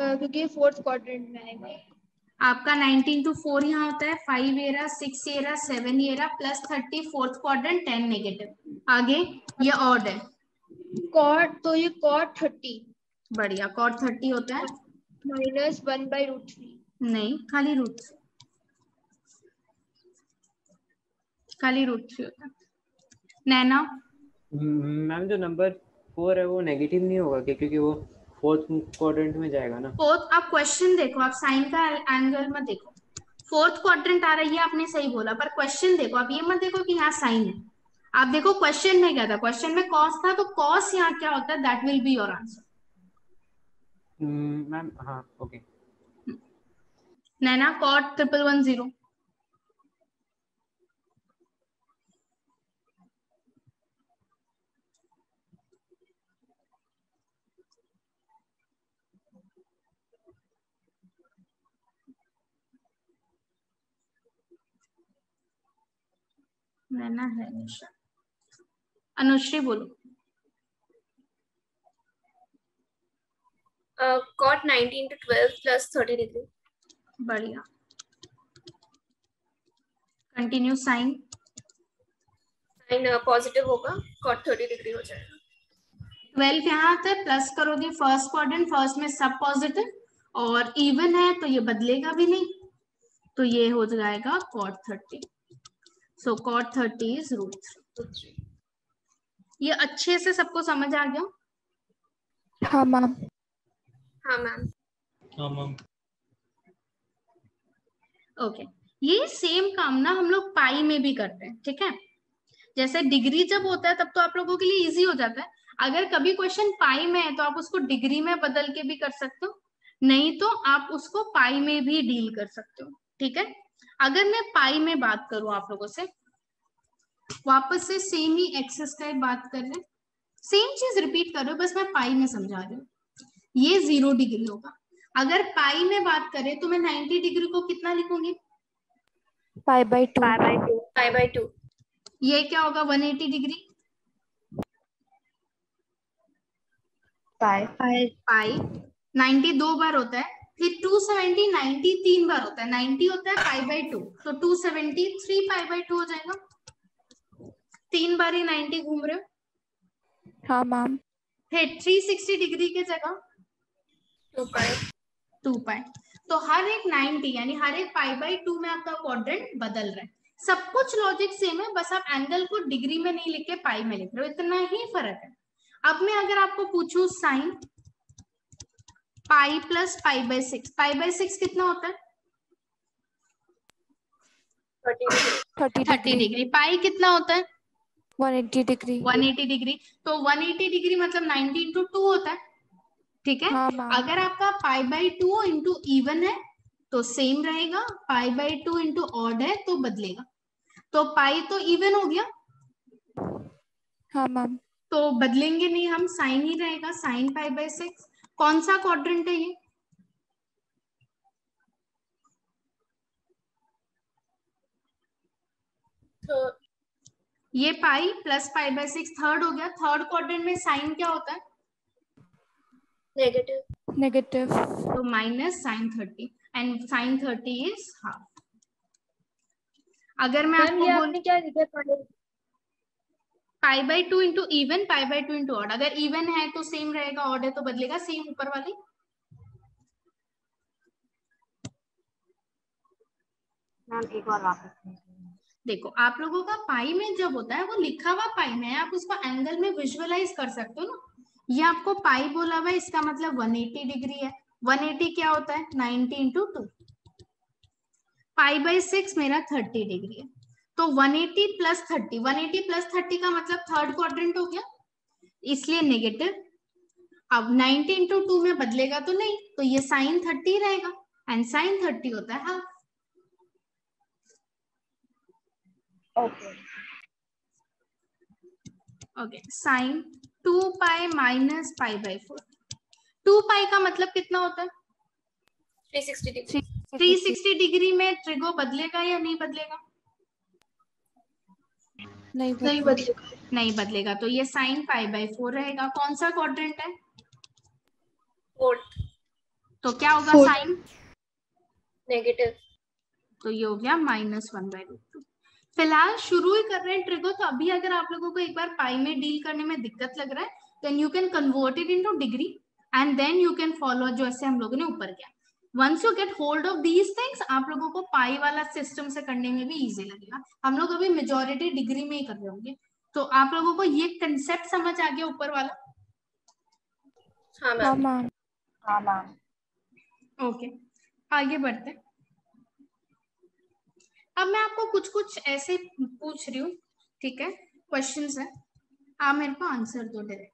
क्योंकि फोर्थ क्वाड्रेंट में आएगा आपका 19 to 4 यहाँ होता है 5 ये रहा 6 ये रहा 7 ये रहा प्लस 30 फोर्थ क्वाड्रेंट 10 नेगेटिव आगे ये ऑड है कॉट तो ये कॉट 30 बढ़िया कॉट 30 होता है माइनस 1/√3 नहीं खाली रूट खाली रूट होता है नैना मैम जो नंबर 4 है वो नेगेटिव नहीं होगा क्या क्योंकि वो फोर्थ क्वाड्रेंट में जाएगा ना फोर्थ आप क्वेश्चन देखो आप साइन का एंगल मत देखो फोर्थ क्वाड्रेंट आ रही है आपने सही बोला पर क्वेश्चन देखो आप ये मत देखो कि यहाँ साइन है आप देखो क्वेश्चन में क्या था क्वेश्चन में कॉस था तो कॉस यहाँ क्या होता है that will be your answer ma'am हाँ ओके नैना कॉट 1110 लेना है निशा अनुश्री बोलो cot 19 to 12 plus 30 डिग्री बढ़िया कंटिन्यू साइन साइन पॉजिटिव होगा cot 30 डिग्री हो जाएगा 12 यहाँ आता है प्लस करोगे फर्स्ट क्वाड्रेंट फर्स्ट में सब पॉजिटिव और इवन है तो ये बदलेगा भी नहीं तो ये हो जाएगा cot 30 So cot 30 is √3. ये अच्छे से सबको समझ आ गया हाँ मैम हाँ मैम हाँ मैम ओके ये सेम काम ना हम लोग पाई में भी करते हैं ठीक है जैसे डिग्री जब होता है तब तो आप लोगों के लिए इजी हो जाता है अगर कभी क्वेश्चन पाई में है तो आप उसको डिग्री में बदल के भी कर सकते हो नहीं तो आप उसको पाई में भी डील कर सकते हो ठीक है अगर मैं पाई में बात करूं आप लोगों से वापस से सेम ही एक्सरसाइज बात कर रहे सेम चीज रिपीट कर रहे हो बस मैं पाई में समझा रही हूँ ये 0 डिग्री होगा अगर पाई में बात करें तो मैं 90 डिग्री को कितना लिखूंगी पाई बाय टू ये क्या होगा 180 डिग्री पाई 90 2 बार होता है फिर 270 90 3 बार होता है 90 होता है पाई बाय 2 तो 270 3 पाई बाय 2 हो जाएगा 3 बार ही 90 घूम रहे हो हाँ मैम फिर 360 डिग्री के जगह 2 पाई तो हर एक 90 यानी हर एक पाई बाय 2 में आपका क्वाड्रेंट बदल रहा है सब कुछ लॉजिक सेम है बस आप एंगल को डिग्री में नहीं लिख के पाई में लिख रहे हो इतना ही फर्क है अब मैं अगर आपको पूछूं sine pi plus pi by six कितना होता है 30 डिग्री पाई कितना होता है 180 डिग्री तो 180 डिग्री मतलब 90 इंटू 2 होता है ठीक है हाँ, अगर आपका पाई बाय 2 इंटू इवन है तो सेम रहेगा पाई बाय 2 इंटू ऑड है तो बदलेगा तो पाई तो इवन हो गया हाँ मैम तो बदलेंगे नहीं हम साइन ही रहेगा साइन पाई बाय 6 कौन सा क्वाड्रेंट है ये तो ये pi plus pi by 6 third हो गया थर्ड क्वाड्रेंट में साइन क्या होता है नेगेटिव तो minus sine 30 and sine 30 is half अगर मैं आपको आपने क्या लिखा pi by 2 into even pi by 2 into odd अगर इवन है तो सेम रहेगा ऑड है तो बदलेगा सेम ऊपर वाले मैम एक और वापस देखो आप लोगों का पाई में जब होता है वो लिखा हुआ पाई में है आप उसको एंगल में विजुअलाइज कर सकते हो ना ये आपको पाई बोला हुआ है इसका मतलब 180 डिग्री है 180 क्या होता है 90 इंटू 2 पाई बाय 6 मेरा 30 डिग्री है तो 180 प्लस 30 का मतलब थर्ड क्वाड्रेंट हो गया इसलिए नेगेटिव अब 90 इंटू 2 में बदलेगा तो नहीं, तो ये साइन 30 रहेगा एंड साइन 30 होता है half. Okay sine 2 pi minus pi by 4। 2 पाई का मतलब कितना होता है? 360 डिग्री में ट्रिगो बदलेगा या नहीं बदलेगा? नहीं बदलेगा, नहीं बदलेगा। तो ये साइन पाई बाई 4 रहेगा। कौन सा क्वाड्रेंट है? फोर्थ। तो क्या होगा साइन? नेगेटिव। तो ये हो गया -1/√2। फिलहाल शुरू ही कर रहे हैं ट्रिगो, तो अभी अगर आप लोगों को एक बार पाई में डील करने में दिक्कत लग रहा है, then you can convert it into degree and then you can follow जो ऐसे हम लोगों ने ऊपर किया। Once you get hold of these things, आप लोगों को पाई वाला सिस्टम से करने में भी इजी लगेगा। हम लोग अभी मेजोरिटी डिग्री में ही कर रहे होंगे, तो आप लोगों को ये कंसेप्ट समझ आ गया ऊपर वाला? हाँ मैम, हाँ मैम। ओके आगे बढ़ते हैं। अब मैं आपको कुछ कुछ ऐसे पूछ रही हूँ, ठीक है, क्वेश्चंस है, आप मेरे को आंसर दो डायरेक्ट।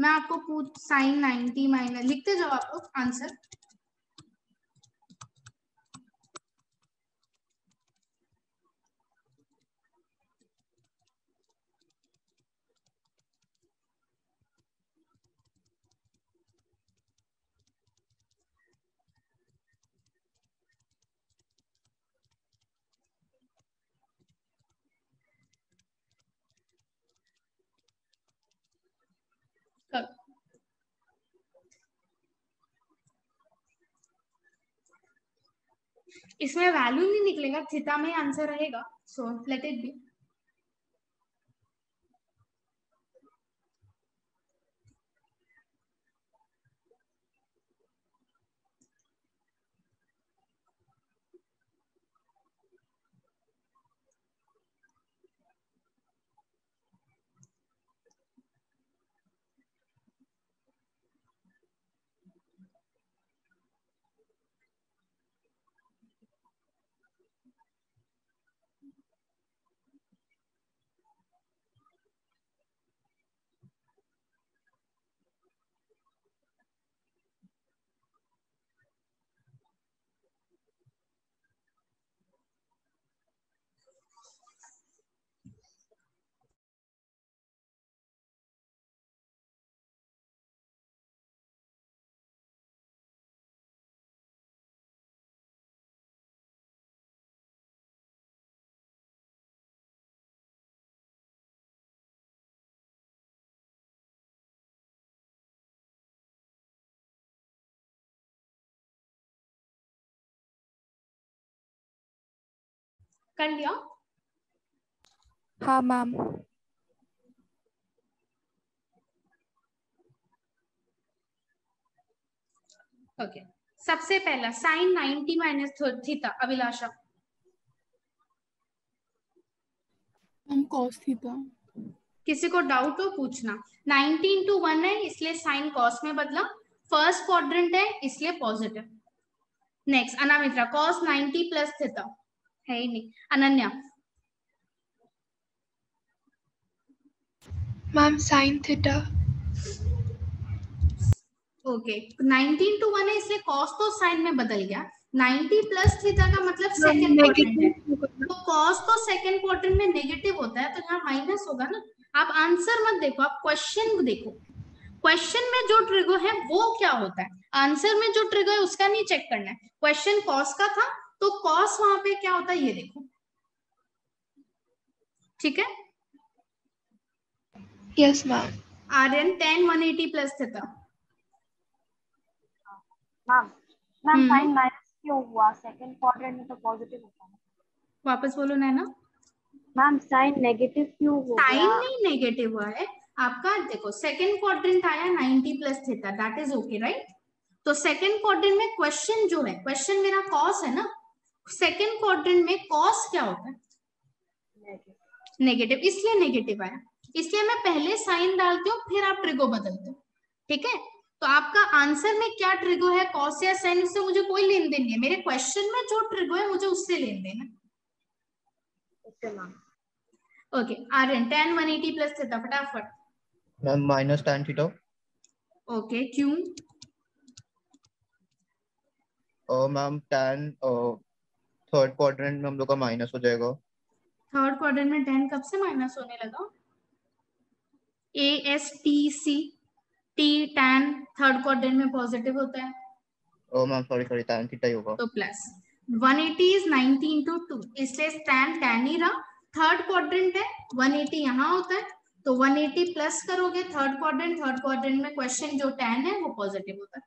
मैं आपको पूछ साइन 90 माइनस, लिखते जाओ आप लोग आंसर। इसमें वैल्यू नहीं निकलेगा, थीटा में आंसर रहेगा, सो लेट इट बी। कर लिया? हाँ मैम। ओके सबसे पहला साइन 90 माइनस थीटा। अभिलाषा हम कॉस थीटा। किसी को डाउट हो पूछना। 90 इंटू 1 है इसलिए साइन कॉस में बदला, फर्स्ट क्वाड्रेंट है इसलिए positive. Next Anamitra, cos 90 plus theta है ही नहीं। Ananya ma'am sine theta. Okay 19 to 1 है इसलिए कॉस तो साइन में बदल गया। 90 प्लस थीटा का मतलब सेकंड क्वाड्रेंट, तो कॉस तो सेकंड क्वाड्रेंट में नेगेटिव होता है, तो यहाँ माइनस होगा ना। आप आंसर मत देखो, आप क्वेश्चन देखो। क्वेश्चन में जो ट्रिगो है वो क्या होता है, आंसर में जो ट्रिगो है उसका नहीं चेक करना है। क्वेश्चन कॉस का था तो कॉस वहां पे क्या होता है ये देखो, ठीक है? Yes ma'am. Aryan tan 180 plus theta. Ma'am ma'am sine minus क्यों हुआ? सेकंड क्वाड्रेंट में तो पॉजिटिव होता है। वापस बोलो नैना। मैम साइन नेगेटिव क्यों हुआ? साइन नहीं नेगेटिव हुआ है आपका, देखो सेकंड क्वाड्रेंट आया 90 plus theta, that is okay right. तो सेकंड क्वाड्रेंट में क्वेश्चन जो है, क्वेश्चन मेरा कॉस है ना, सेकेंड क्वाड्रेंट में कॉस क्या होता है? नेगेटिव, इसलिए नेगेटिव आया। इसलिए मैं पहले साइन डालती हूँ फिर आप ट्रिगो बदलते हो, ठीक है? तो आपका आंसर में क्या ट्रिगो है, कॉस या साइन, उससे मुझे कोई लेन देन नहीं है। मेरे क्वेश्चन में जो ट्रिगो है मुझे उससे लेन देन है। Okay Aryan tan 180 plus theta फटाफट। Ma'am minus tan theta. Okay क्यों? मैम tan थर्ड क्वाड्रेंट में हम लोग का माइनस हो जाएगा। थर्ड क्वाड्रेंट में tan कब से माइनस होने लगा? ASTC T tan third quadrant में पॉजिटिव होता है। मैम सॉरी tan थीटा ही होगा। तो प्लस 180 is 19 to 2 इसलिए tan tan ही रहा। थर्ड क्वाड्रेंट है 180 यहाँ होता है तो 180 प्लस करोगे थर्ड क्वाड्रेंट में क्वेश्चन जो tan है वो पॉजिटिव होता है।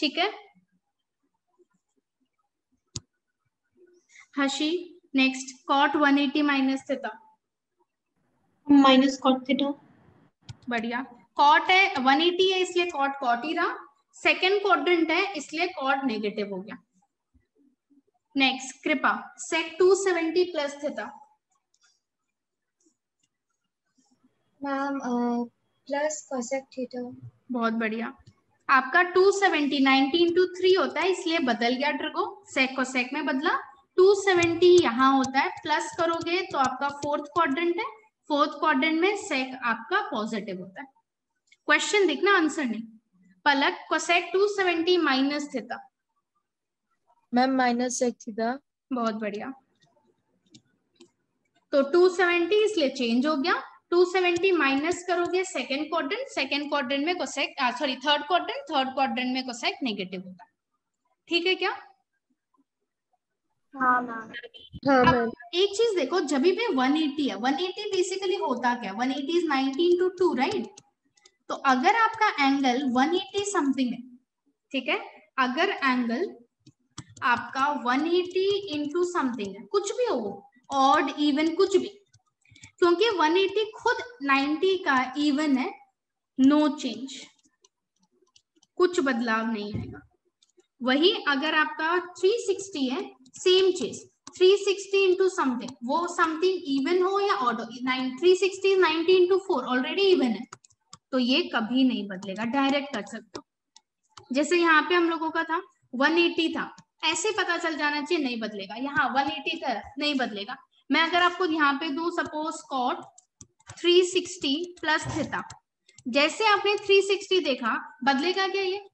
ठीक है Harshi, next cot 180 minus theta minus cot theta. बढ़िया, cot है 180 है इसलिए cot ही रहा। सेकंड क्वाड्रेंट है इसलिए cot नेगेटिव हो गया। Next Kripa, sec 270 plus theta. Ma'am plus cosec theta. बहुत बढ़िया, आपका 270 19 to 3 होता है इसलिए बदल गया ट्रिगो, sec cosec में बदला। 270 यहाँ होता है, प्लस करोगे तो आपका फोर्थ क्वाड्रेंट है। फोर्थ क्वाड्रेंट में sec आपका पॉजिटिव होता है। क्वेश्चन देखना, आंसर नहीं। Palak, cosec 270 minus theta. Ma'am minus sec theta. बहुत बढ़िया, तो 270 इसलिए चेंज हो गया। 270 माइनस करोगे सेकंड क्वाड्रेंट में cosec सॉरी थर्ड क्वाड्रेंट में cosec नेगेटिव होता है। ठीक है क्या? हाँ मैम। एक चीज देखो, जब भी 180 है, 180 बेसिकली होता क्या? 180 is 19 to 2 राइट? तो अगर आपका एंगल 180 समथिंग है, ठीक है, अगर एंगल आपका 180 into समथिंग है, कुछ भी हो वो ऑड इवन कुछ भी, क्योंकि 180 खुद 90 का इवन है, नो चेंज, कुछ बदलाव नहीं आएगा। वही अगर आपका 360 है सेम चीज, 360 into something, वो समथिंग इवन हो या ऑड हो, 360 90 into 4 ऑलरेडी इवन है तो ये कभी नहीं बदलेगा, डायरेक्ट कर सकते हो। जैसे यहाँ पे हम लोगों का था 180 था, ऐसे पता चल जाना चाहिए नहीं बदलेगा। यहाँ 180 था नहीं बदलेगा। मैं अगर आपको यहाँ पे दू सपोज cot 360 प्लस थीटा, जैसे आपने 360 देखा, बदलेगा क्या ये?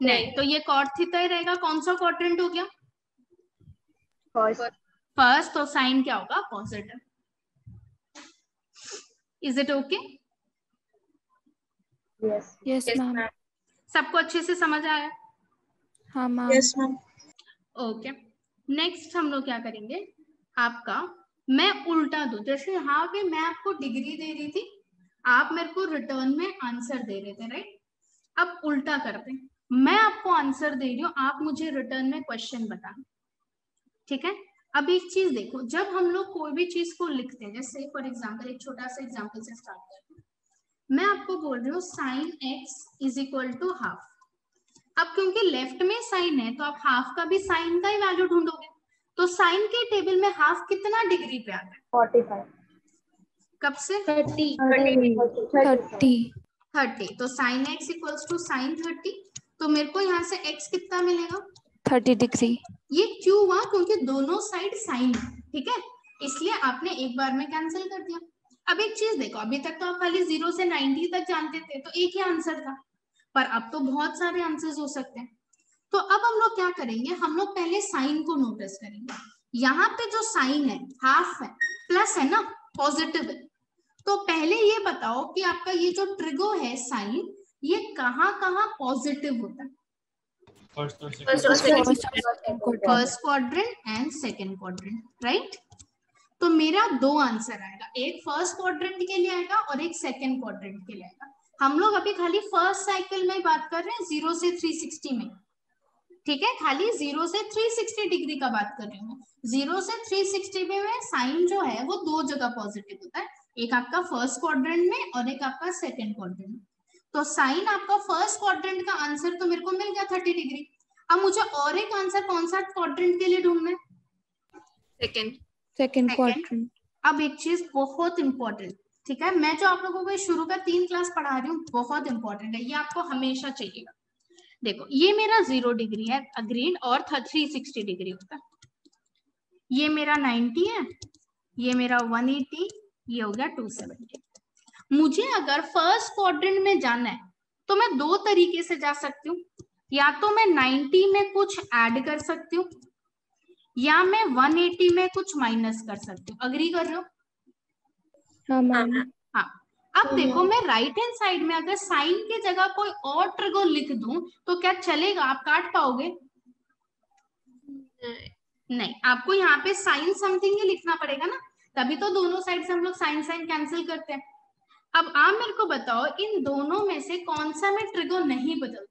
नहीं। तो ये cot थीटा ही रहेगा। कौन सा क्वाड्रेंट हो गया? फर्स्ट, तो साइन क्या होगा? Positive. Is it okay? Yes yes ma'am. सबको अच्छे से समझ आया? हाँ ma'am. Yes ma'am. Okay, next हम लोग क्या करेंगे, आपका मैं उल्टा दूं, जैसे यहाँ पे मैं आपको डिग्री दे रही थी, आप मेरे को रिटर्न में आंसर दे रहे थे राइट? अब उल्टा करते हैं, मैं आपको आंसर दे रही हूँ, आप मुझे रिटर्न में क्वेश्चन बताना। ठीक है, अब एक चीज देखो, जब हम लोग कोई भी चीज को लिखते हैं, जैसे फॉर एग्जाम्पल एक छोटा सा एग्जाम्पल से स्टार्ट करते हैं। मैं आपको बोल रही हूँ sine x is equal to half. अब क्योंकि लेफ्ट में साइन है तो आप हाफ का भी साइन का ही वैल्यू ढूंढोगे, तो साइन के टेबल में हाफ कितना डिग्री पे आता है? 45। कब से? 30। तो sine x equals to sine 30, तो मेरे को यहाँ से x कितना मिलेगा? 30 डिग्री। ये क्यों हुआ? क्योंकि दोनों साइड साइन है, ठीक है, इसलिए आपने एक बार में कैंसिल कर दिया। अब एक चीज देखो, अभी तक तो आप खाली 0 से 90 तक जानते थे तो एक ही आंसर था, पर अब तो बहुत सारे आंसर्स हो सकते हैं। तो अब हम लोग क्या करेंगे, हम लोग पहले साइन को नोटिस करेंगे। यहाँ पे जो साइन है हाफ है, प्लस है ना, पॉजिटिव है, तो पहले ये बताओ कि आपका ये जो ट्रिगो है साइन, ये कहाँ पॉजिटिव होता है? First quadrant and second quadrant right? तो मेरा दो आंसर आएगा, एक फर्स्ट क्वाड्रेंट के लिए आएगा और एक सेकंड क्वाड्रेंट के लिए आएगा। हम लोग अभी खाली फर्स्ट साइकिल में बात कर रहे हैं, 0 से 360 में, ठीक है, खाली 0 से 360 डिग्री का बात कर रही हूँ। 0 से 360 में साइन जो है वो दो जगह पॉजिटिव होता है, एक आपका फर्स्ट क्वाड्रेंट में और एक आपका सेकंड क्वाड्रेंट में। तो साइन आपका फर्स्ट क्वाड्रेंट का आंसर तो मेरे को मिल गया 30 डिग्री। अब मुझे और एक आंसर कौन सा क्वाड्रेंट के लिए ढूंढना है? Second quadrant. अब एक चीज बहुत इंपॉर्टेंट, ठीक है, मैं जो आप लोगों को शुरू का 3 क्लास पढ़ा रही हूँ बहुत इंपॉर्टेंट है, ये आपको हमेशा चाहिएगा। देखो, ये मेरा 0 डिग्री है अग्रीड, और 360 डिग्री होता है। ये मेरा 90 है, ये मेरा 180, ये हो गया 270। मुझे अगर फर्स्ट क्वाड्रेंट में जाना है तो मैं दो तरीके से जा सकती हूँ, या तो मैं 90 में कुछ ऐड कर सकती हूँ या मैं 180 में कुछ माइनस कर सकती हूँ। अग्री कर रहे हो? हाँ मैम। हाँ, अब देखो मैं राइट हैंड साइड में अगर साइन की जगह कोई और ट्रिगो लिख दूं तो क्या चलेगा? आप काट पाओगे? नहीं, आपको यहाँ पे साइन समथिंग ही लिखना पड़ेगा ना, तभी तो दोनों साइड से हम लोग साइन साइन कैंसिल करते हैं। अब आप मेरे को बताओ इन दोनों में से कौन सा में ट्रिगो नहीं बदलता?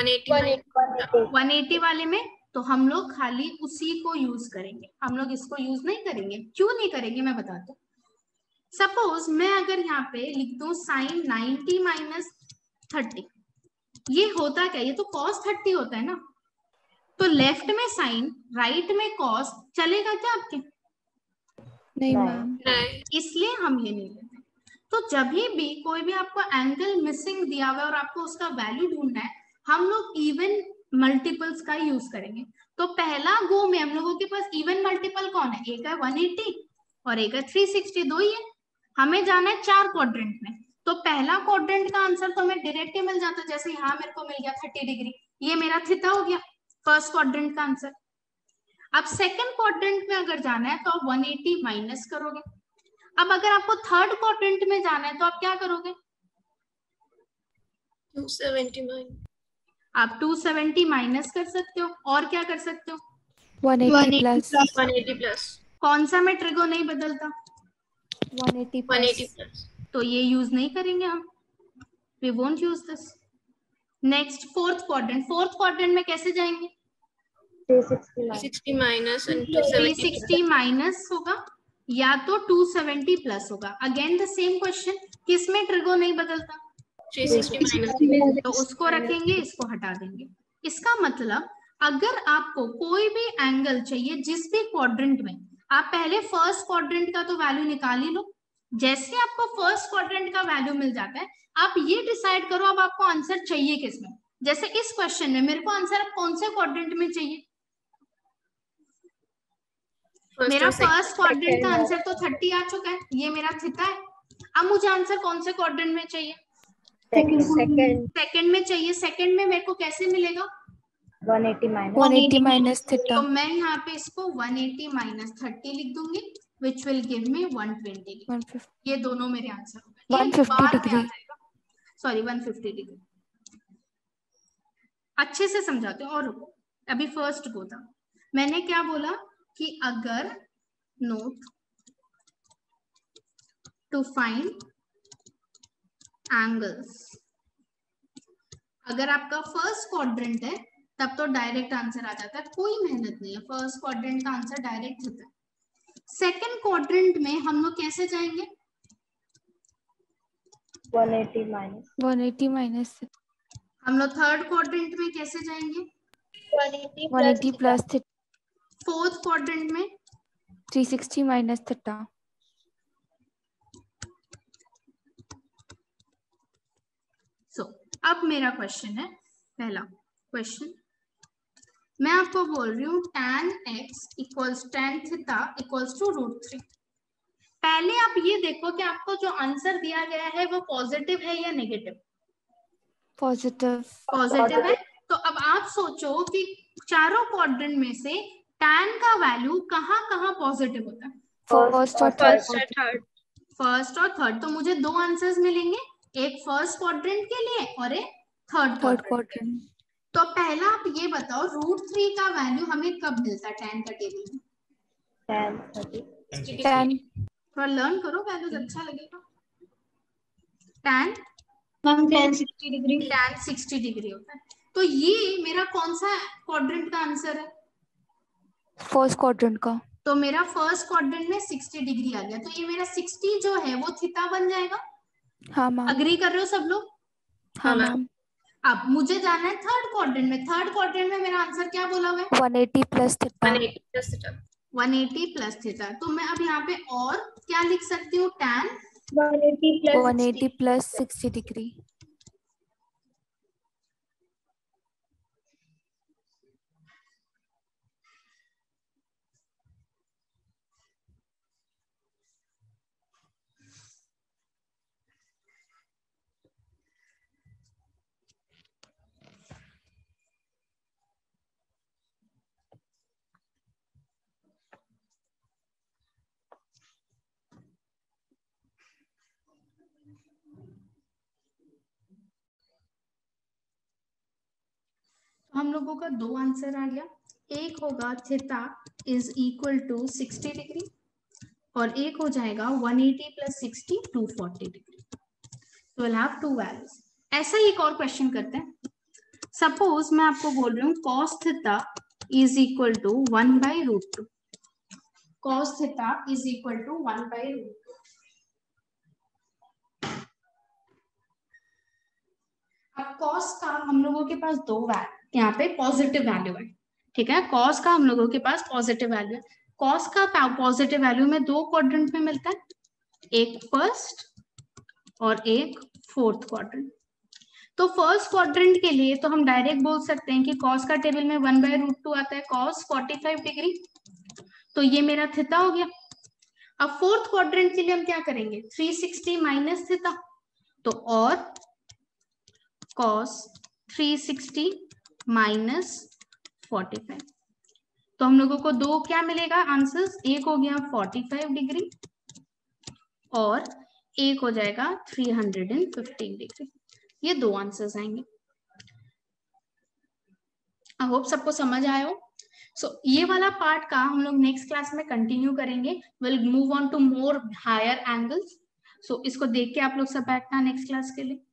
180 वाले में तो हम लोग खाली उसी को यूज करेंगे, हम लोग इसको यूज नहीं करेंगे। क्यों नहीं करेंगे मैं बताता हूँ। सपोज मैं अगर यहाँ पे लिख दूं साइन 90 माइनस 30, ये होता क्या, ये तो कॉस 30 होता है ना, तो लेफ्ट में साइन राइट में कॉस, चलेगा क्या आपके? नहीं मैम, इसलिए हम ये नहीं लेते। तो जब भी कोई भी आपको एंगल मिसिंग दिया हुआ है और आपको उसका वैल्यू ढूंढना है, हम लोग इवन मल्टीपल्स का यूज करेंगे। तो पहला गो में हम लोगों के पास इवन मल्टीपल कौन है? एक है 180 और एक है 360, दो ही है। हमें जाना है चार क्वाड्रेंट में, तो पहला क्वाड्रेंट का आंसर तो हमें डायरेक्ट ही मिल जाता है, जैसे यहाँ मेरे को मिल गया 30 डिग्री, ये मेरा थीटा हो गया फर्स्ट क्वाड्रेंट का आंसर। अब सेकंड क्वाड्रेंट में अगर जाना है तो आप 180 माइनस करोगे। अब अगर आपको थर्ड क्वाड्रेंट में जाना है तो आप क्या करोगे? 270, आप 270 माइनस कर सकते हो और क्या कर सकते हो? 180 प्लस। कौन सा में ट्रिगो नहीं बदलता? 180 प्लस। तो ये यूज नहीं करेंगे हम, we won't use this. Next fourth quadrant. Fourth quadrant में कैसे जाएंगे? 360 माइनस होगा या तो 270 प्लस होगा। अगेन द सेम क्वेश्चन, किस में ट्रिगो नहीं बदलता? 360 माइनस, तो उसको रखेंगे, इसको हटा देंगे। इसका मतलब अगर आपको कोई भी एंगल चाहिए जिस भी क्वाड्रेंट में, आप पहले फर्स्ट क्वाड्रेंट का तो वैल्यू निकाल ही लो। जैसे आपको फर्स्ट क्वाड्रेंट का वैल्यू मिल जाता है, आप ये डिसाइड करो अब आपको आंसर चाहिए किसमें। जैसे इस क्वेश्चन में मेरे को आंसर अब कौन से क्वाड्रेंट में चाहिए? मेरा फर्स्ट क्वाड्रेंट का आंसर तो 30 आ चुका है, ये मेरा थीटा है। अब मुझे आंसर कौन से क्वाड्रेंट में चाहिए? सेकंड में चाहिए। सेकंड में मेरे को कैसे मिलेगा? 180 माइनस थीटा। तो मैं यहाँ पे इसको 180 माइनस 30 लिख दूंगी, विच विल गिव मी 120। ये दोनों मेरे आंसर होंगे, सॉरी 150 डिग्री। अच्छे से समझाते हो। और अभी फर्स्ट गो था, मैंने क्या बोला कि अगर नोट टू फाइंड एंगल्स, अगर आपका फर्स्ट क्वाड्रेंट है तब तो डायरेक्ट आंसर आ जाता है, कोई मेहनत नहीं है, फर्स्ट क्वाड्रेंट का आंसर डायरेक्ट होता है। सेकंड क्वाड्रेंट में हम लोग कैसे जाएंगे? 180 माइनस। हम लोग थर्ड क्वाड्रेंट में कैसे जाएंगे? 180 प्लस। फोर्थ क्वाड्रेंट में 360 माइनस थीटा। सो अब मेरा क्वेश्चन है, पहला क्वेश्चन मैं आपको बोल रही हूँ tan x equals tan theta equals to √3। पहले आप ये देखो कि आपको जो आंसर दिया गया है वो पॉजिटिव है या नेगेटिव। पॉजिटिव है, तो अब आप सोचो कि चारों क्वाड्रेंट में से tan का वैल्यू कहाँ कहाँ पॉजिटिव होता है? फर्स्ट और थर्ड। तो मुझे दो आंसर्स मिलेंगे, एक फर्स्ट क्वाड्रेंट के लिए और एक थर्ड क्वाड्रेंट। तो पहला आप ये बताओ √3 का वैल्यू हमें कब मिलता है tan का टेबल में? थोड़ा लर्न करो, वैल्यूज अच्छा लगेगा। tan मैम tan 60 डिग्री होता है। तो ये मेरा कौन सा क्वाड्रेंट का आंसर है? फर्स्ट क्वाड्रेंट का। तो मेरा फर्स्ट क्वाड्रेंट में 60 डिग्री आ गया, तो ये मेरा 60 जो है वो थीटा बन जाएगा। हाँ मैम, अग्री कर रहे हो सब लोग? हाँ मैम। अब मुझे जाना है थर्ड क्वाड्रेंट में। थर्ड क्वाड्रेंट में मेरा आंसर क्या बोला हुआ है? 180 प्लस थीटा। तो मैं अब यहाँ पे और क्या लिख सकती हूँ? tan 180 plus 60 degree. हम लोगों का दो आंसर आ गया, एक होगा theta is equal to 60 degree और एक हो जाएगा 180 प्लस 60 240 डिग्री। तो we'll have two values। ऐसा ही एक और क्वेश्चन करते हैं। सपोज मैं आपको बोल रही हूँ cos theta is equal to 1/√2, cos theta is equal to 1/√2। अब cos का हम लोगों के पास दो वैल्यू, यहाँ पे पॉजिटिव वैल्यू है, ठीक है। कॉस का हम लोगों के पास पॉजिटिव वैल्यू है। कॉस का पॉजिटिव वैल्यू में दो क्वाड्रेंट में मिलता है, एक फर्स्ट और एक फोर्थ क्वाड्रेंट। तो फर्स्ट क्वाड्रेंट के लिए तो हम डायरेक्ट बोल सकते हैं कि कॉस का टेबल में 1/√2 आता है, कॉस 45 डिग्री, तो ये मेरा थीटा हो गया। अब फोर्थ क्वाड्रेंट के लिए हम क्या करेंगे, 360 माइनस थीटा, तो और कॉस 360 माइनस 45। तो हम लोगों को दो क्या मिलेगा आंसर्स, एक हो गया 45 डिग्री और एक हो जाएगा 315 डिग्री। ये दो आंसर्स आएंगे। आई होप सबको समझ आया हो। सो ये वाला पार्ट का हम लोग नेक्स्ट क्लास में कंटिन्यू करेंगे। Will move on to more higher angles. So इसको देख के आप लोग सब बैठना नेक्स्ट क्लास के लिए।